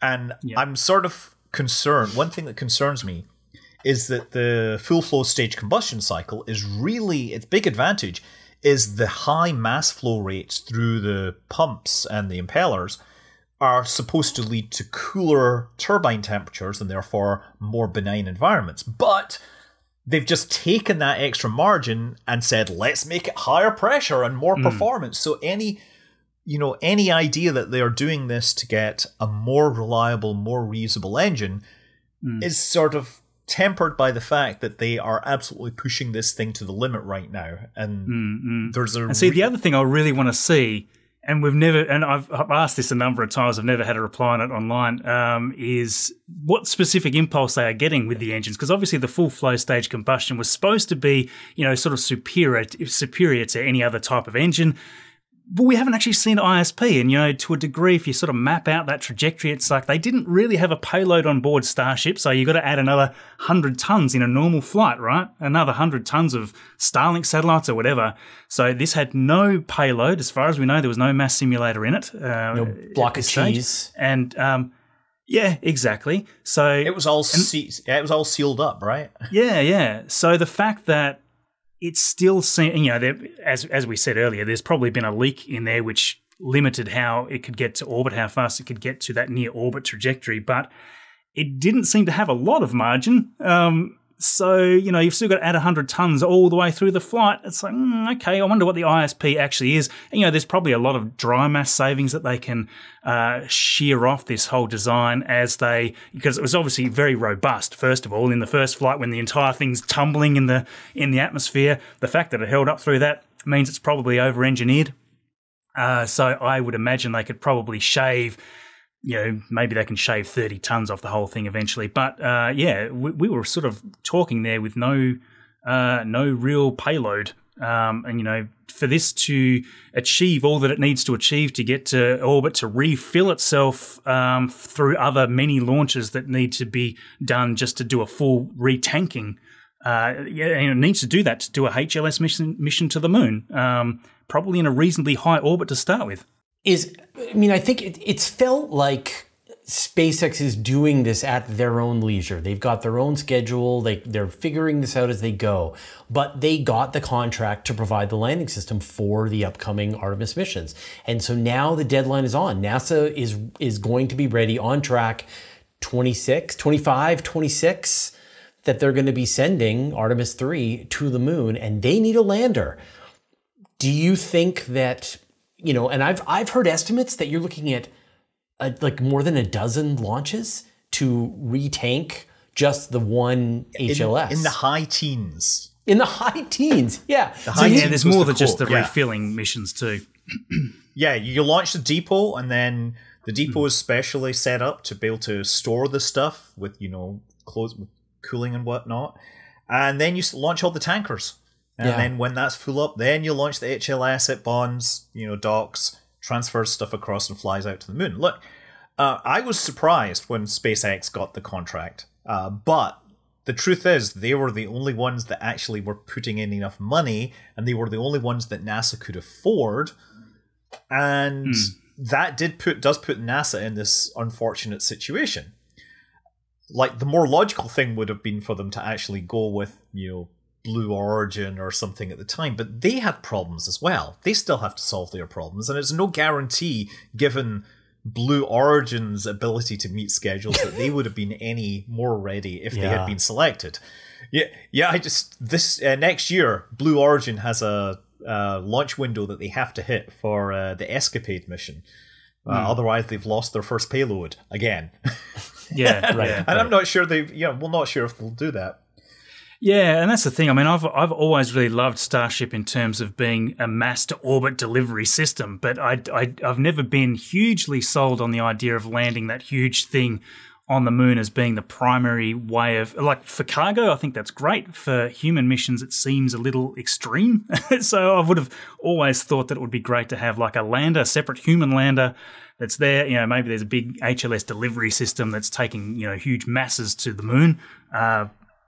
And I'm sort of concerned. One thing that concerns me is that the full flow stage combustion cycle is really, its big advantage is the high mass flow rates through the pumps and the impellers are supposed to lead to cooler turbine temperatures and therefore more benign environments. But they've just taken that extra margin and said, let's make it higher pressure and more performance. So any idea that they are doing this to get a more reliable, more reusable engine is sort of tempered by the fact that they are absolutely pushing this thing to the limit right now. And the other thing I really want to see, and I've asked this a number of times, I've never had a reply on it online, is what specific impulse they are getting with the engines. Because obviously the full flow stage combustion was supposed to be, you know, sort of superior to any other type of engine. But we haven't actually seen ISP, and, you know, to a degree, if you sort of map out that trajectory, it's like they didn't really have a payload on board Starship, so you've got to add another 100 tons in a normal flight, right? Another 100 tons of Starlink satellites or whatever. So this had no payload. As far as we know, there was no mass simulator in it. No block of cheese. And, yeah, exactly. So it was all sealed up, right? Yeah, yeah. So the fact that it's still seen, you know, there, as we said earlier, there's probably been a leak in there which limited how it could get to orbit, how fast it could get to that near orbit trajectory, but it didn't seem to have a lot of margin. So, you know, you've still got to add 100 tons all the way through the flight. It's like, okay, I wonder what the ISP actually is. And, you know, there's probably a lot of dry mass savings that they can shear off this whole design as they, because it was obviously very robust, first of all, in the first flight when the entire thing's tumbling in the atmosphere. The fact that it held up through that means it's probably over-engineered. So I would imagine they could probably shave, you know, maybe they can shave 30 tons off the whole thing eventually. But, yeah, we were sort of talking there with no real payload. And, you know, for this to achieve all that it needs to achieve to get to orbit, to refill itself through other many launches that need to be done just to do a full retanking. Yeah, and it needs to do that to do a HLS mission to the moon, probably in a reasonably high orbit to start with. I mean, I think it's felt like SpaceX is doing this at their own leisure. They've got their own schedule. They're figuring this out as they go. But they got the contract to provide the landing system for the upcoming Artemis missions. And so now the deadline is on. NASA is going to be ready, on track, 25, 26, that they're going to be sending Artemis 3 to the moon. And they need a lander. Do you think that... You know, and I've heard estimates that you're looking at like more than 12 launches to retank just the one HLS. In the high teens. In the high teens, yeah. There's more than just the refilling missions too. Yeah, you launch the depot, and then the depot is specially set up to be able to store the stuff with, you know, cooling and whatnot. And then you launch all the tankers. And then when that's full up, then you launch the HLS, it bonds, you know, docks, transfers stuff across and flies out to the moon. Look, I was surprised when SpaceX got the contract, but the truth is they were the only ones that actually were putting in enough money, and they were the only ones that NASA could afford. And that does put NASA in this unfortunate situation. Like, the more logical thing would have been for them to actually go with, you know, Blue Origin or something at the time, but they had problems as well. They still have to solve their problems, and it's no guarantee, given Blue Origin's ability to meet schedules, that they would have been any more ready if they had been selected. Yeah, yeah. This next year, Blue Origin has a launch window that they have to hit for the Escapade mission. Otherwise, they've lost their first payload again. Yeah, right. And I'm not sure we're not sure if they'll do that. Yeah, and that's the thing. I mean, I've always really loved Starship in terms of being a mass-to-orbit delivery system, but I've never been hugely sold on the idea of landing that huge thing on the moon as being the primary way of, like, for cargo, I think that's great. For human missions, it seems a little extreme. So I would have always thought that it would be great to have like a lander, a separate human lander that's there. You know, maybe there's a big HLS delivery system that's taking, you know, huge masses to the moon.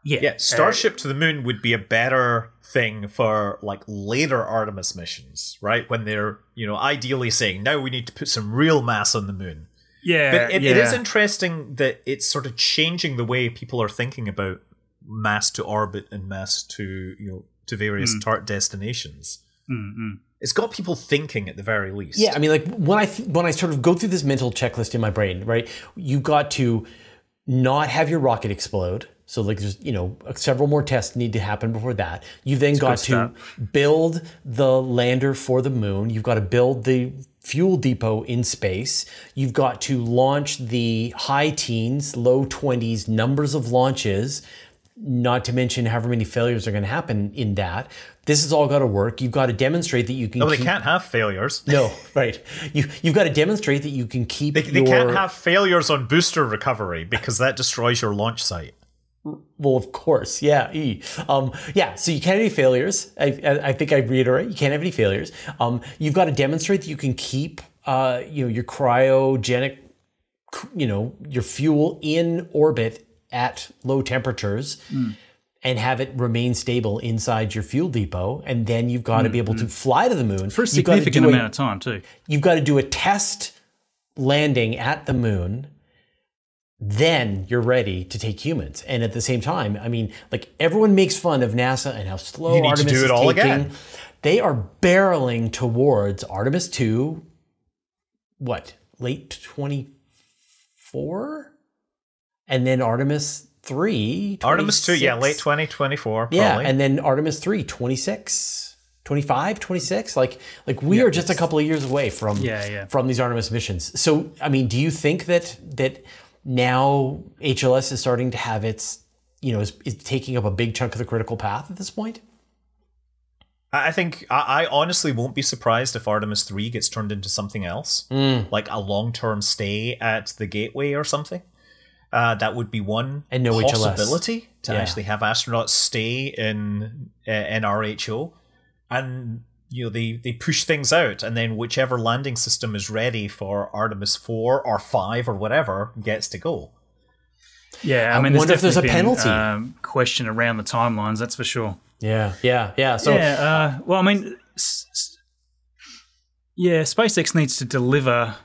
Yeah, Starship to the moon would be a better thing for, like, later Artemis missions, right? When they're, you know, ideally saying, now we need to put some real mass on the moon. Yeah, but it is interesting that it's sort of changing the way people are thinking about mass to orbit and mass to, you know, to various destinations. Mm-hmm. It's got people thinking at the very least. Yeah, I mean, like, when I sort of go through this mental checklist in my brain, right? You've got to not have your rocket explode. So, like, there's, you know, several more tests need to happen before that. You've then got to build the lander for the moon. You've got to build the fuel depot in space. You've got to launch the high teens, low 20s numbers of launches, not to mention however many failures are going to happen in that. This has all got to work. You've got to demonstrate that you can. No, they can't have failures. No, right. You've got to demonstrate that you can keep. They can't have failures on booster recovery because that destroys your launch site. Well, of course, yeah. So you can't have any failures. I think I reiterate, you can't have any failures. You've got to demonstrate that you can keep, your cryogenic, your fuel in orbit at low temperatures, and have it remain stable inside your fuel depot. And then you've got to be able to fly to the moon for a significant amount of time too. You've got to do a test landing at the moon. Then you're ready to take humans. And at the same time, I mean, like, everyone makes fun of NASA and how slow Artemis is taking. You need to do it all again. They are barreling towards Artemis 2, what, late 24? And then Artemis 3, 26. Artemis 2, yeah, late 2024, probably. Yeah, and then Artemis 3, 26. 25, 26, like we are just a couple of years away from these Artemis missions. So, I mean, do you think that now HLS is starting to have its, is taking up a big chunk of the critical path at this point? I think I honestly won't be surprised if Artemis 3 gets turned into something else, like a long-term stay at the Gateway or something. That would be one possibility to actually have astronauts stay in NRHO. And they push things out, and then whichever landing system is ready for Artemis 4 or 5 or whatever gets to go. Yeah, I mean, wonder if there's a penalty question around the timelines. That's for sure. Yeah. So, well, I mean, SpaceX needs to deliver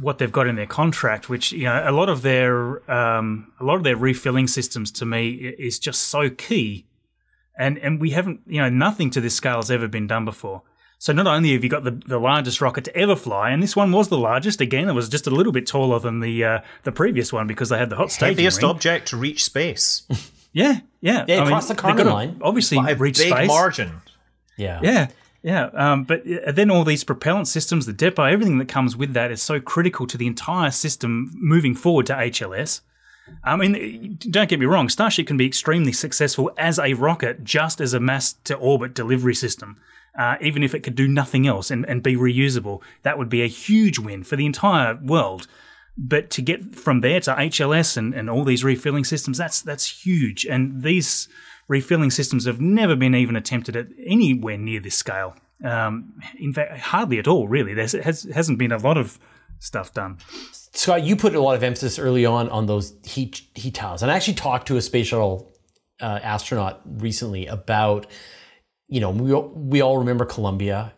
what they've got in their contract, which a lot of their refilling systems to me is just so key. And we haven't, nothing to this scale has ever been done before. So not only have you got the largest rocket to ever fly, and this one was the largest. Again, it was just a little bit taller than the previous one because they had the hot staging ring. Heaviest object to reach space. Yeah, across the Kármán line. Obviously, reach space. Big margin. Yeah. But then all these propellant systems, the depot, everything that comes with that is so critical to the entire system moving forward to HLS. I mean, don't get me wrong, Starship can be extremely successful as a rocket, just as a mass-to-orbit delivery system. Even if it could do nothing else and be reusable, that would be a huge win for the entire world. But to get from there to HLS and all these refilling systems, that's huge. And these refilling systems have never been even attempted at anywhere near this scale. In fact, hardly at all, really. There hasn't been a lot of stuff done. Scott, you put a lot of emphasis early on those heat tiles. And I actually talked to a space shuttle astronaut recently about, we all remember Columbia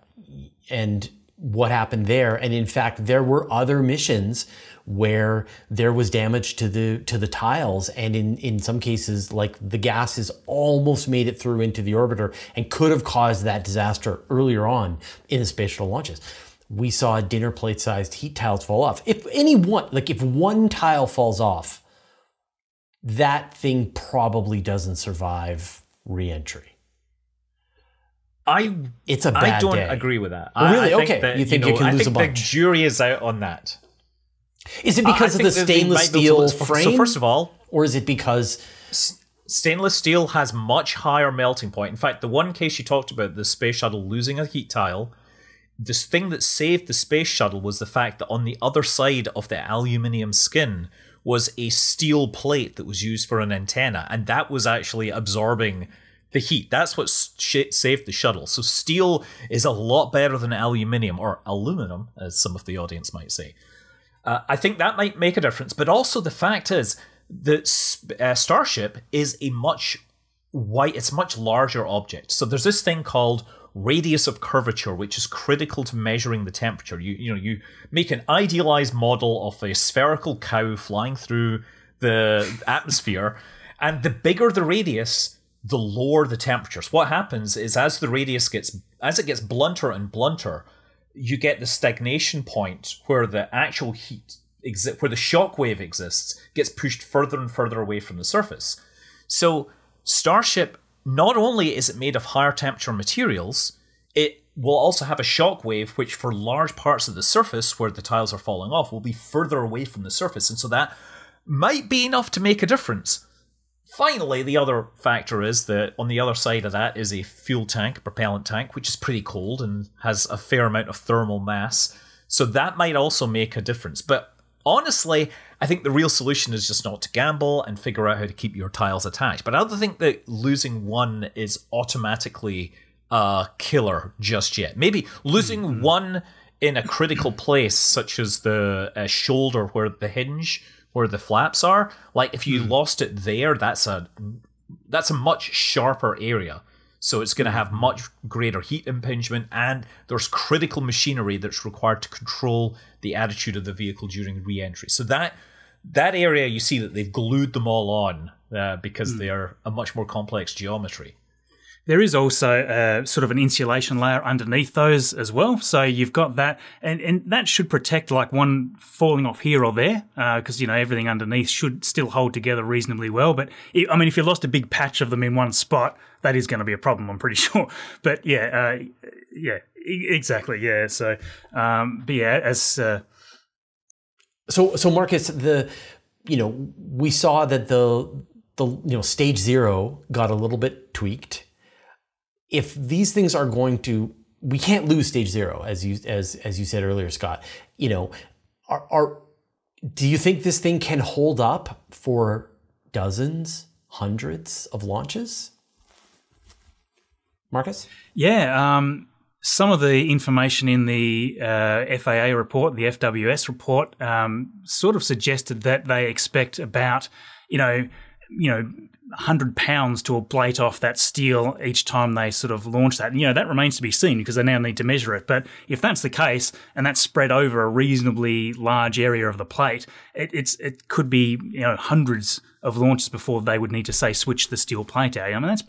and what happened there. And in fact, there were other missions where there was damage to the tiles. And in some cases, like, the gases almost made it through into the orbiter and could have caused that disaster earlier on in the space shuttle launches. We saw dinner plate-sized heat tiles fall off. If one tile falls off, that thing probably doesn't survive re-entry. It's a bad day. I don't agree with that. Well, really? I think that, you think you can lose a bunch? I think the jury is out on that. Is it because of the stainless steel frame? So first of all, or is it because stainless steel has much higher melting point? In fact, the one case you talked about, the space shuttle losing a heat tile. This thing that saved the space shuttle was the fact that on the other side of the aluminium skin was a steel plate that was used for an antenna, and that was actually absorbing the heat. That's what saved the shuttle. So steel is a lot better than aluminium, or aluminum, as some of the audience might say. I think that might make a difference, but also the fact is that Starship is a much larger object. So there's this thing called radius of curvature, which is critical to measuring the temperature. You make an idealized model of a spherical cow flying through the atmosphere, and the bigger the radius, the lower the temperatures. What happens is, as the radius gets blunter and blunter, you get the stagnation point where the actual heat where the shock wave exists gets pushed further and further away from the surface. So Starship, not only is it made of higher temperature materials, it will also have a shock wave which, for large parts of the surface where the tiles are falling off, will be further away from the surface. And so that might be enough to make a difference. Finally, the other factor is that on the other side of that is a fuel tank, a propellant tank, which is pretty cold and has a fair amount of thermal mass. So that might also make a difference. But honestly, I think the real solution is just not to gamble and figure out how to keep your tiles attached. But I don't think that losing one is automatically a killer just yet. Maybe losing one in a critical place, such as the shoulder where the hinge, where the flaps are, like if you lost it there, that's a much sharper area. So it's going to have much greater heat impingement, and there's critical machinery that's required to control the attitude of the vehicle during re-entry. So that area, you see that they've glued them all on because they're a much more complex geometry. There is also sort of an insulation layer underneath those as well. So you've got that, and that should protect like one falling off here or there because, you know, everything underneath should still hold together reasonably well. But, I mean, if you lost a big patch of them in one spot, that is going to be a problem, I'm pretty sure. But, yeah, yeah, exactly, yeah. So, but, yeah, as... So, Marcus, we saw that the stage zero got a little bit tweaked. If these things are going to, we can't lose stage zero, as you said earlier, Scott. You know, do you think this thing can hold up for dozens, hundreds of launches, Marcus? Yeah. Some of the information in the FAA report, the FWS report, sort of suggested that they expect about, 100 pounds to ablate off that steel each time they sort of launch that. And, that remains to be seen because they now need to measure it. But if that's the case and that's spread over a reasonably large area of the plate, it could be, hundreds of launches before they would need to, say, switch the steel plate out. I mean, that's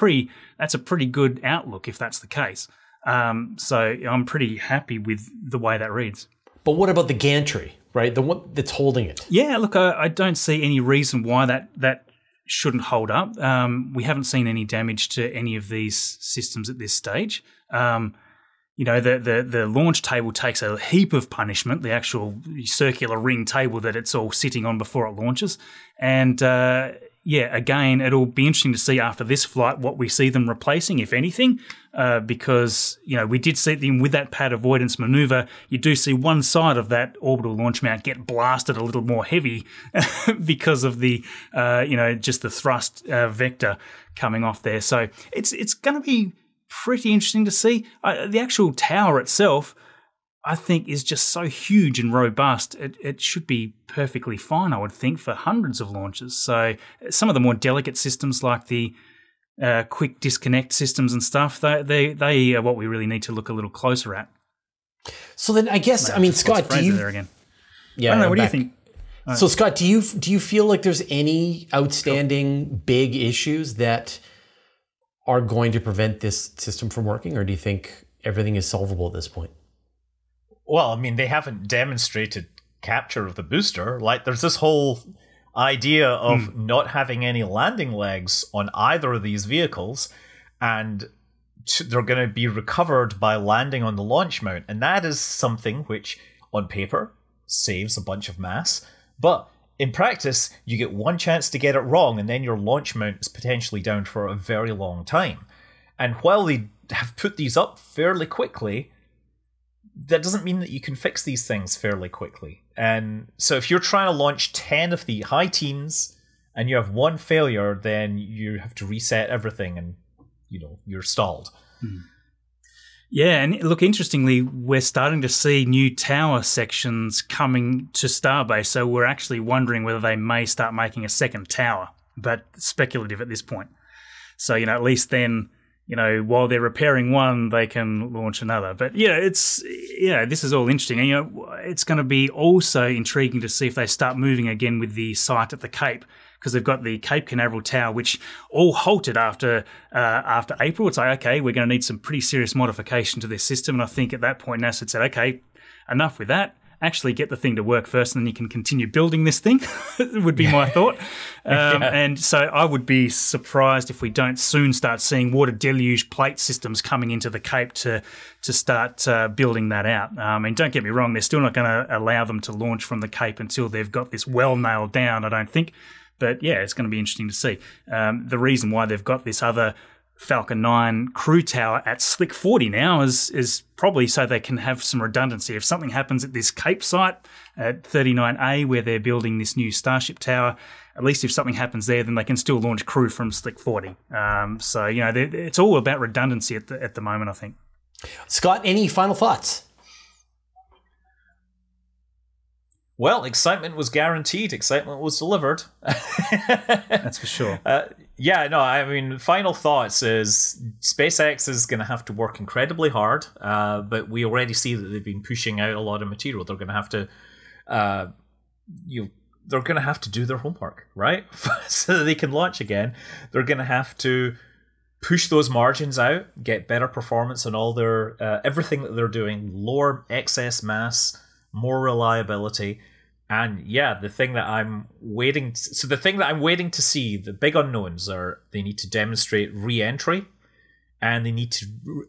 a pretty good outlook if that's the case. So I'm pretty happy with the way that reads. But what about the gantry, right? The one that's holding it? Yeah, look, I don't see any reason why that shouldn't hold up. We haven't seen any damage to any of these systems at this stage. The launch table takes a heap of punishment, the actual circular ring table that it's all sitting on before it launches. And, yeah, again, it'll be interesting to see after this flight what we see them replacing, if anything, because, we did see them with that pad avoidance maneuver. You do see one side of that orbital launch mount get blasted a little more heavy because of the, just the thrust vector coming off there. So it's going to be pretty interesting to see. The actual tower itself, I think, is just so huge and robust, it should be perfectly fine, I would think, for hundreds of launches. So some of the more delicate systems like the quick disconnect systems and stuff, they are what we really need to look a little closer at. So then I guess, Scott, do you... There again. Yeah, I don't know, what do you think? So, Scott, do you feel like there's any outstanding big issues that are going to prevent this system from working, or do you think everything is solvable at this point? Well, they haven't demonstrated capture of the booster. Like, there's this whole idea of not having any landing legs on either of these vehicles, and they're going to be recovered by landing on the launch mount. And that is something which, on paper, saves a bunch of mass. But in practice, you get one chance to get it wrong, and then your launch mount is potentially down for a very long time. And while they have put these up fairly quickly, that doesn't mean that you can fix these things fairly quickly. And so if you're trying to launch 10 of the high teens and you have one failure, then you have to reset everything and, you're stalled. Yeah, and look, interestingly, we're starting to see new tower sections coming to Starbase, so we're actually wondering whether they may start making a second tower, but speculative at this point. So, at least then... while they're repairing one, they can launch another. But this is all interesting. And it's going to be also intriguing to see if they start moving again with the site at the Cape, because they've got the Cape Canaveral tower, which all halted after April. It's like, okay, we're going to need some pretty serious modification to this system. And I think at that point NASA said, okay, enough with that. Actually get the thing to work first, and then you can continue building this thing, would be my thought. And so I would be surprised if we don't soon start seeing water deluge plate systems coming into the Cape to start building that out. And don't get me wrong, they're still not going to allow them to launch from the Cape until they've got this well nailed down, I don't think. But, yeah, it's going to be interesting to see. The reason why they've got this other Falcon 9 crew tower at Slick 40 now is probably so they can have some redundancy. If something happens at this Cape site at 39A where they're building this new Starship tower, at least if something happens there, then they can still launch crew from Slick 40. So, you know, it's all about redundancy at the moment, I think. Scott, any final thoughts? Well, excitement was guaranteed. Excitement was delivered. That's for sure. Yeah, no, I mean, final thoughts is SpaceX is going to have to work incredibly hard, but we already see that they've been pushing out a lot of material. They're going to have to, they're going to have to do their homework, right, so that they can launch again. They're going to have to push those margins out, get better performance on all their everything that they're doing, lower excess mass, more reliability. And yeah, the thing that I'm waiting to, so the thing that I'm waiting to see, the big unknowns are they need to demonstrate re-entry and they need to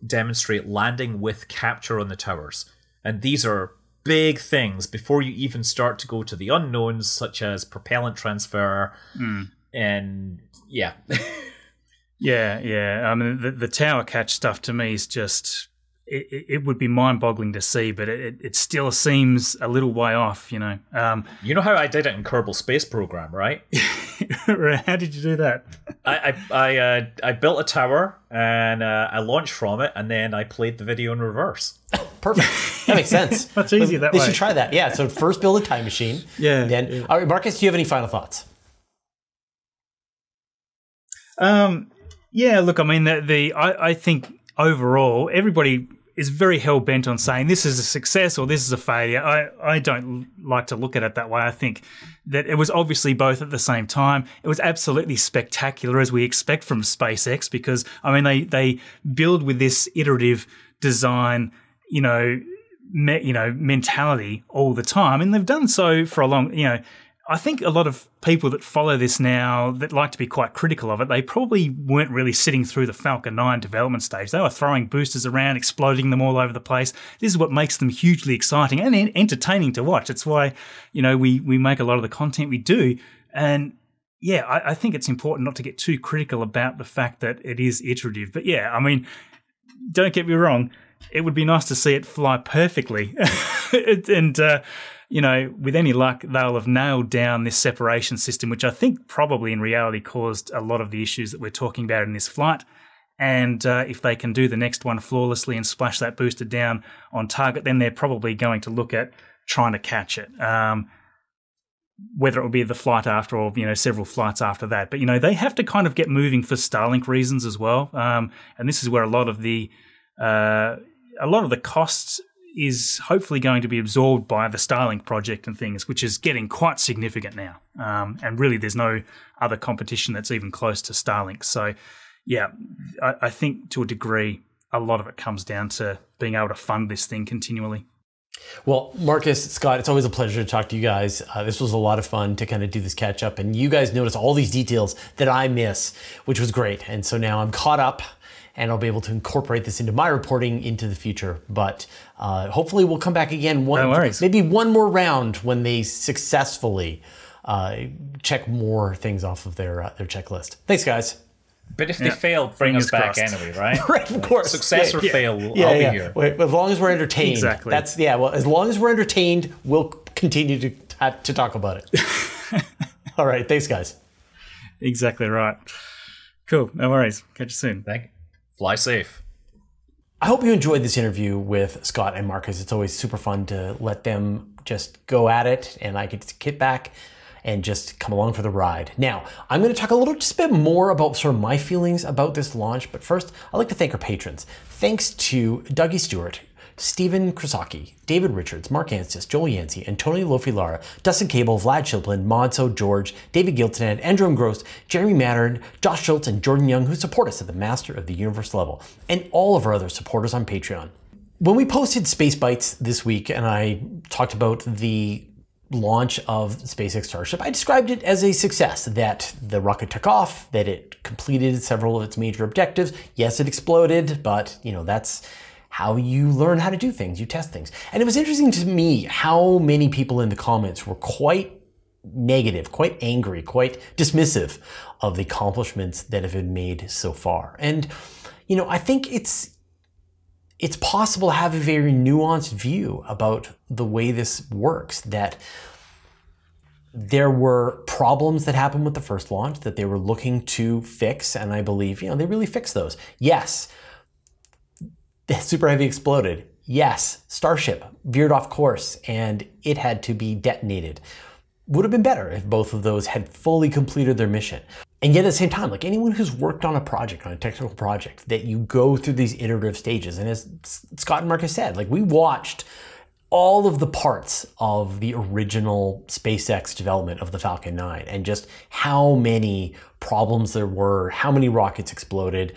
demonstrate landing with capture on the towers. And these are big things before you even start to go to the unknowns such as propellant transfer and yeah. yeah. I mean, the tower catch stuff to me is just... It would be mind-boggling to see, but it still seems a little way off, you know. You know how I did it in Kerbal Space Program, right? How did you do that? I built a tower and I launched from it, and then I played the video in reverse. Perfect. That makes sense. Much easier that way. They should try that. Yeah. So first, build a time machine. Yeah. Then, yeah. All right, Marcus, do you have any final thoughts? Yeah. Look, I mean, I think overall everybody is very hell-bent on saying this is a success or this is a failure. I don't like to look at it that way. I think that it was obviously both at the same time. It was absolutely spectacular, as we expect from SpaceX, because, I mean, they build with this iterative design, mentality all the time, and they've done so for a long, I think a lot of people that follow this now that like to be quite critical of it, they probably weren't really sitting through the Falcon 9 development stage. They were throwing boosters around, exploding them all over the place. This is what makes them hugely exciting and entertaining to watch. It's why, we make a lot of the content we do. And, yeah, I think it's important not to get too critical about the fact that it is iterative. But, yeah, I mean, don't get me wrong. It would be nice to see it fly perfectly. And, with any luck, they'll have nailed down this separation system, which I think probably in reality caused a lot of the issues that we're talking about in this flight. And if they can do the next one flawlessly and splash that booster down on target, then they're probably going to look at trying to catch it, whether it will be the flight after or, several flights after that. But, they have to kind of get moving for Starlink reasons as well. And this is where a lot of the costs is hopefully going to be absorbed by the Starlink project and things, which is getting quite significant now. And really there's no other competition that's even close to Starlink. So, yeah, I think to a degree a lot of it comes down to being able to fund this thing continually. Well, Marcus, Scott, it's always a pleasure to talk to you guys. This was a lot of fun to kind of do this catch up. And you guys notice all these details that I miss, which was great. And so now I'm caught up, and I'll be able to incorporate this into my reporting into the future. But hopefully we'll come back again, maybe one more round when they successfully check more things off of their checklist. Thanks, guys. But if they fail, bring us back anyway, right? Right, of course. Success or fail, I'll be here. Wait, as long as we're entertained. Exactly. As long as we're entertained, we'll continue to talk about it. All right, thanks, guys. Exactly right. Cool, no worries. Catch you soon. Thank you. Fly safe. I hope you enjoyed this interview with Scott and Marcus. It's always super fun to let them just go at it, and I get to kick back and just come along for the ride. Now, I'm gonna talk just a bit more about sort of my feelings about this launch, but first, I'd like to thank our patrons. Thanks to Dougie Stewart, Stephen Krasaki, David Richards, Mark Anstis, Joel Yancey, Antonio Lofi-Lara, Dustin Cable, Vlad Shilplin, Monzo, George, David Giltonet, Andrew Gross, Jeremy Mattern, Josh Schultz, and Jordan Young, who support us at the Master of the Universe level, and all of our other supporters on Patreon. When we posted Space Bites this week and I talked about the launch of SpaceX Starship, I described it as a success, that the rocket took off, that it completed several of its major objectives. Yes, it exploded, but, that's how you learn how to do things, you test things. And it was interesting to me how many people in the comments were quite negative, quite angry, quite dismissive of the accomplishments that have been made so far. And, you know, I think it's possible to have a very nuanced view about the way this works, that there were problems that happened with the first launch that they were looking to fix, and I believe, you know, they really fixed those. Yes, the Super Heavy exploded. Yes, Starship veered off course and it had to be detonated. Would have been better if both of those had fully completed their mission. And yet at the same time, like anyone who's worked on a project, on a technical project, that you go through these iterative stages. And as Scott and Marcus said, like we watched all of the parts of the original SpaceX development of the Falcon 9 and just how many problems there were, how many rockets exploded,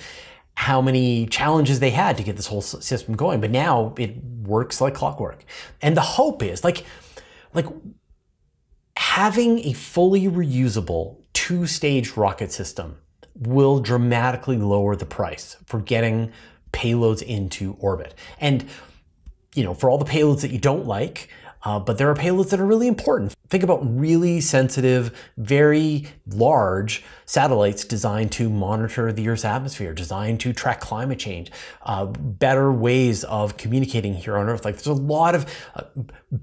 how many challenges they had to get this whole system going. But now it works like clockwork. And the hope is like having a fully reusable two-stage rocket system will dramatically lower the price for getting payloads into orbit. And, you know, for all the payloads that you don't like, but there are payloads that are really important. Think about really sensitive, very large satellites designed to monitor the Earth's atmosphere, designed to track climate change, better ways of communicating here on Earth. Like there's a lot of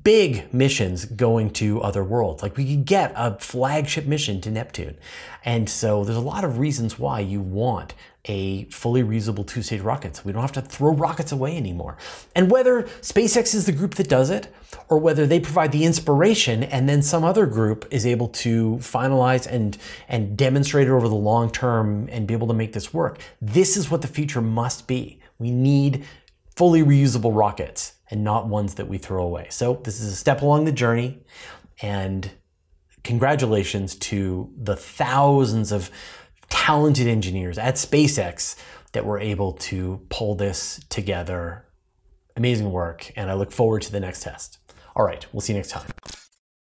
big missions going to other worlds. Like we could get a flagship mission to Neptune. And so there's a lot of reasons why you want a fully reusable two-stage rocket, so we don't have to throw rockets away anymore. And whether SpaceX is the group that does it, or whether they provide the inspiration and then some other group is able to finalize and demonstrate it over the long term and be able to make this work, this is what the future must be. We need fully reusable rockets and not ones that we throw away. So this is a step along the journey, and congratulations to the thousands of talented engineers at SpaceX that were able to pull this together. Amazing work, and I look forward to the next test. All right, we'll see you next time.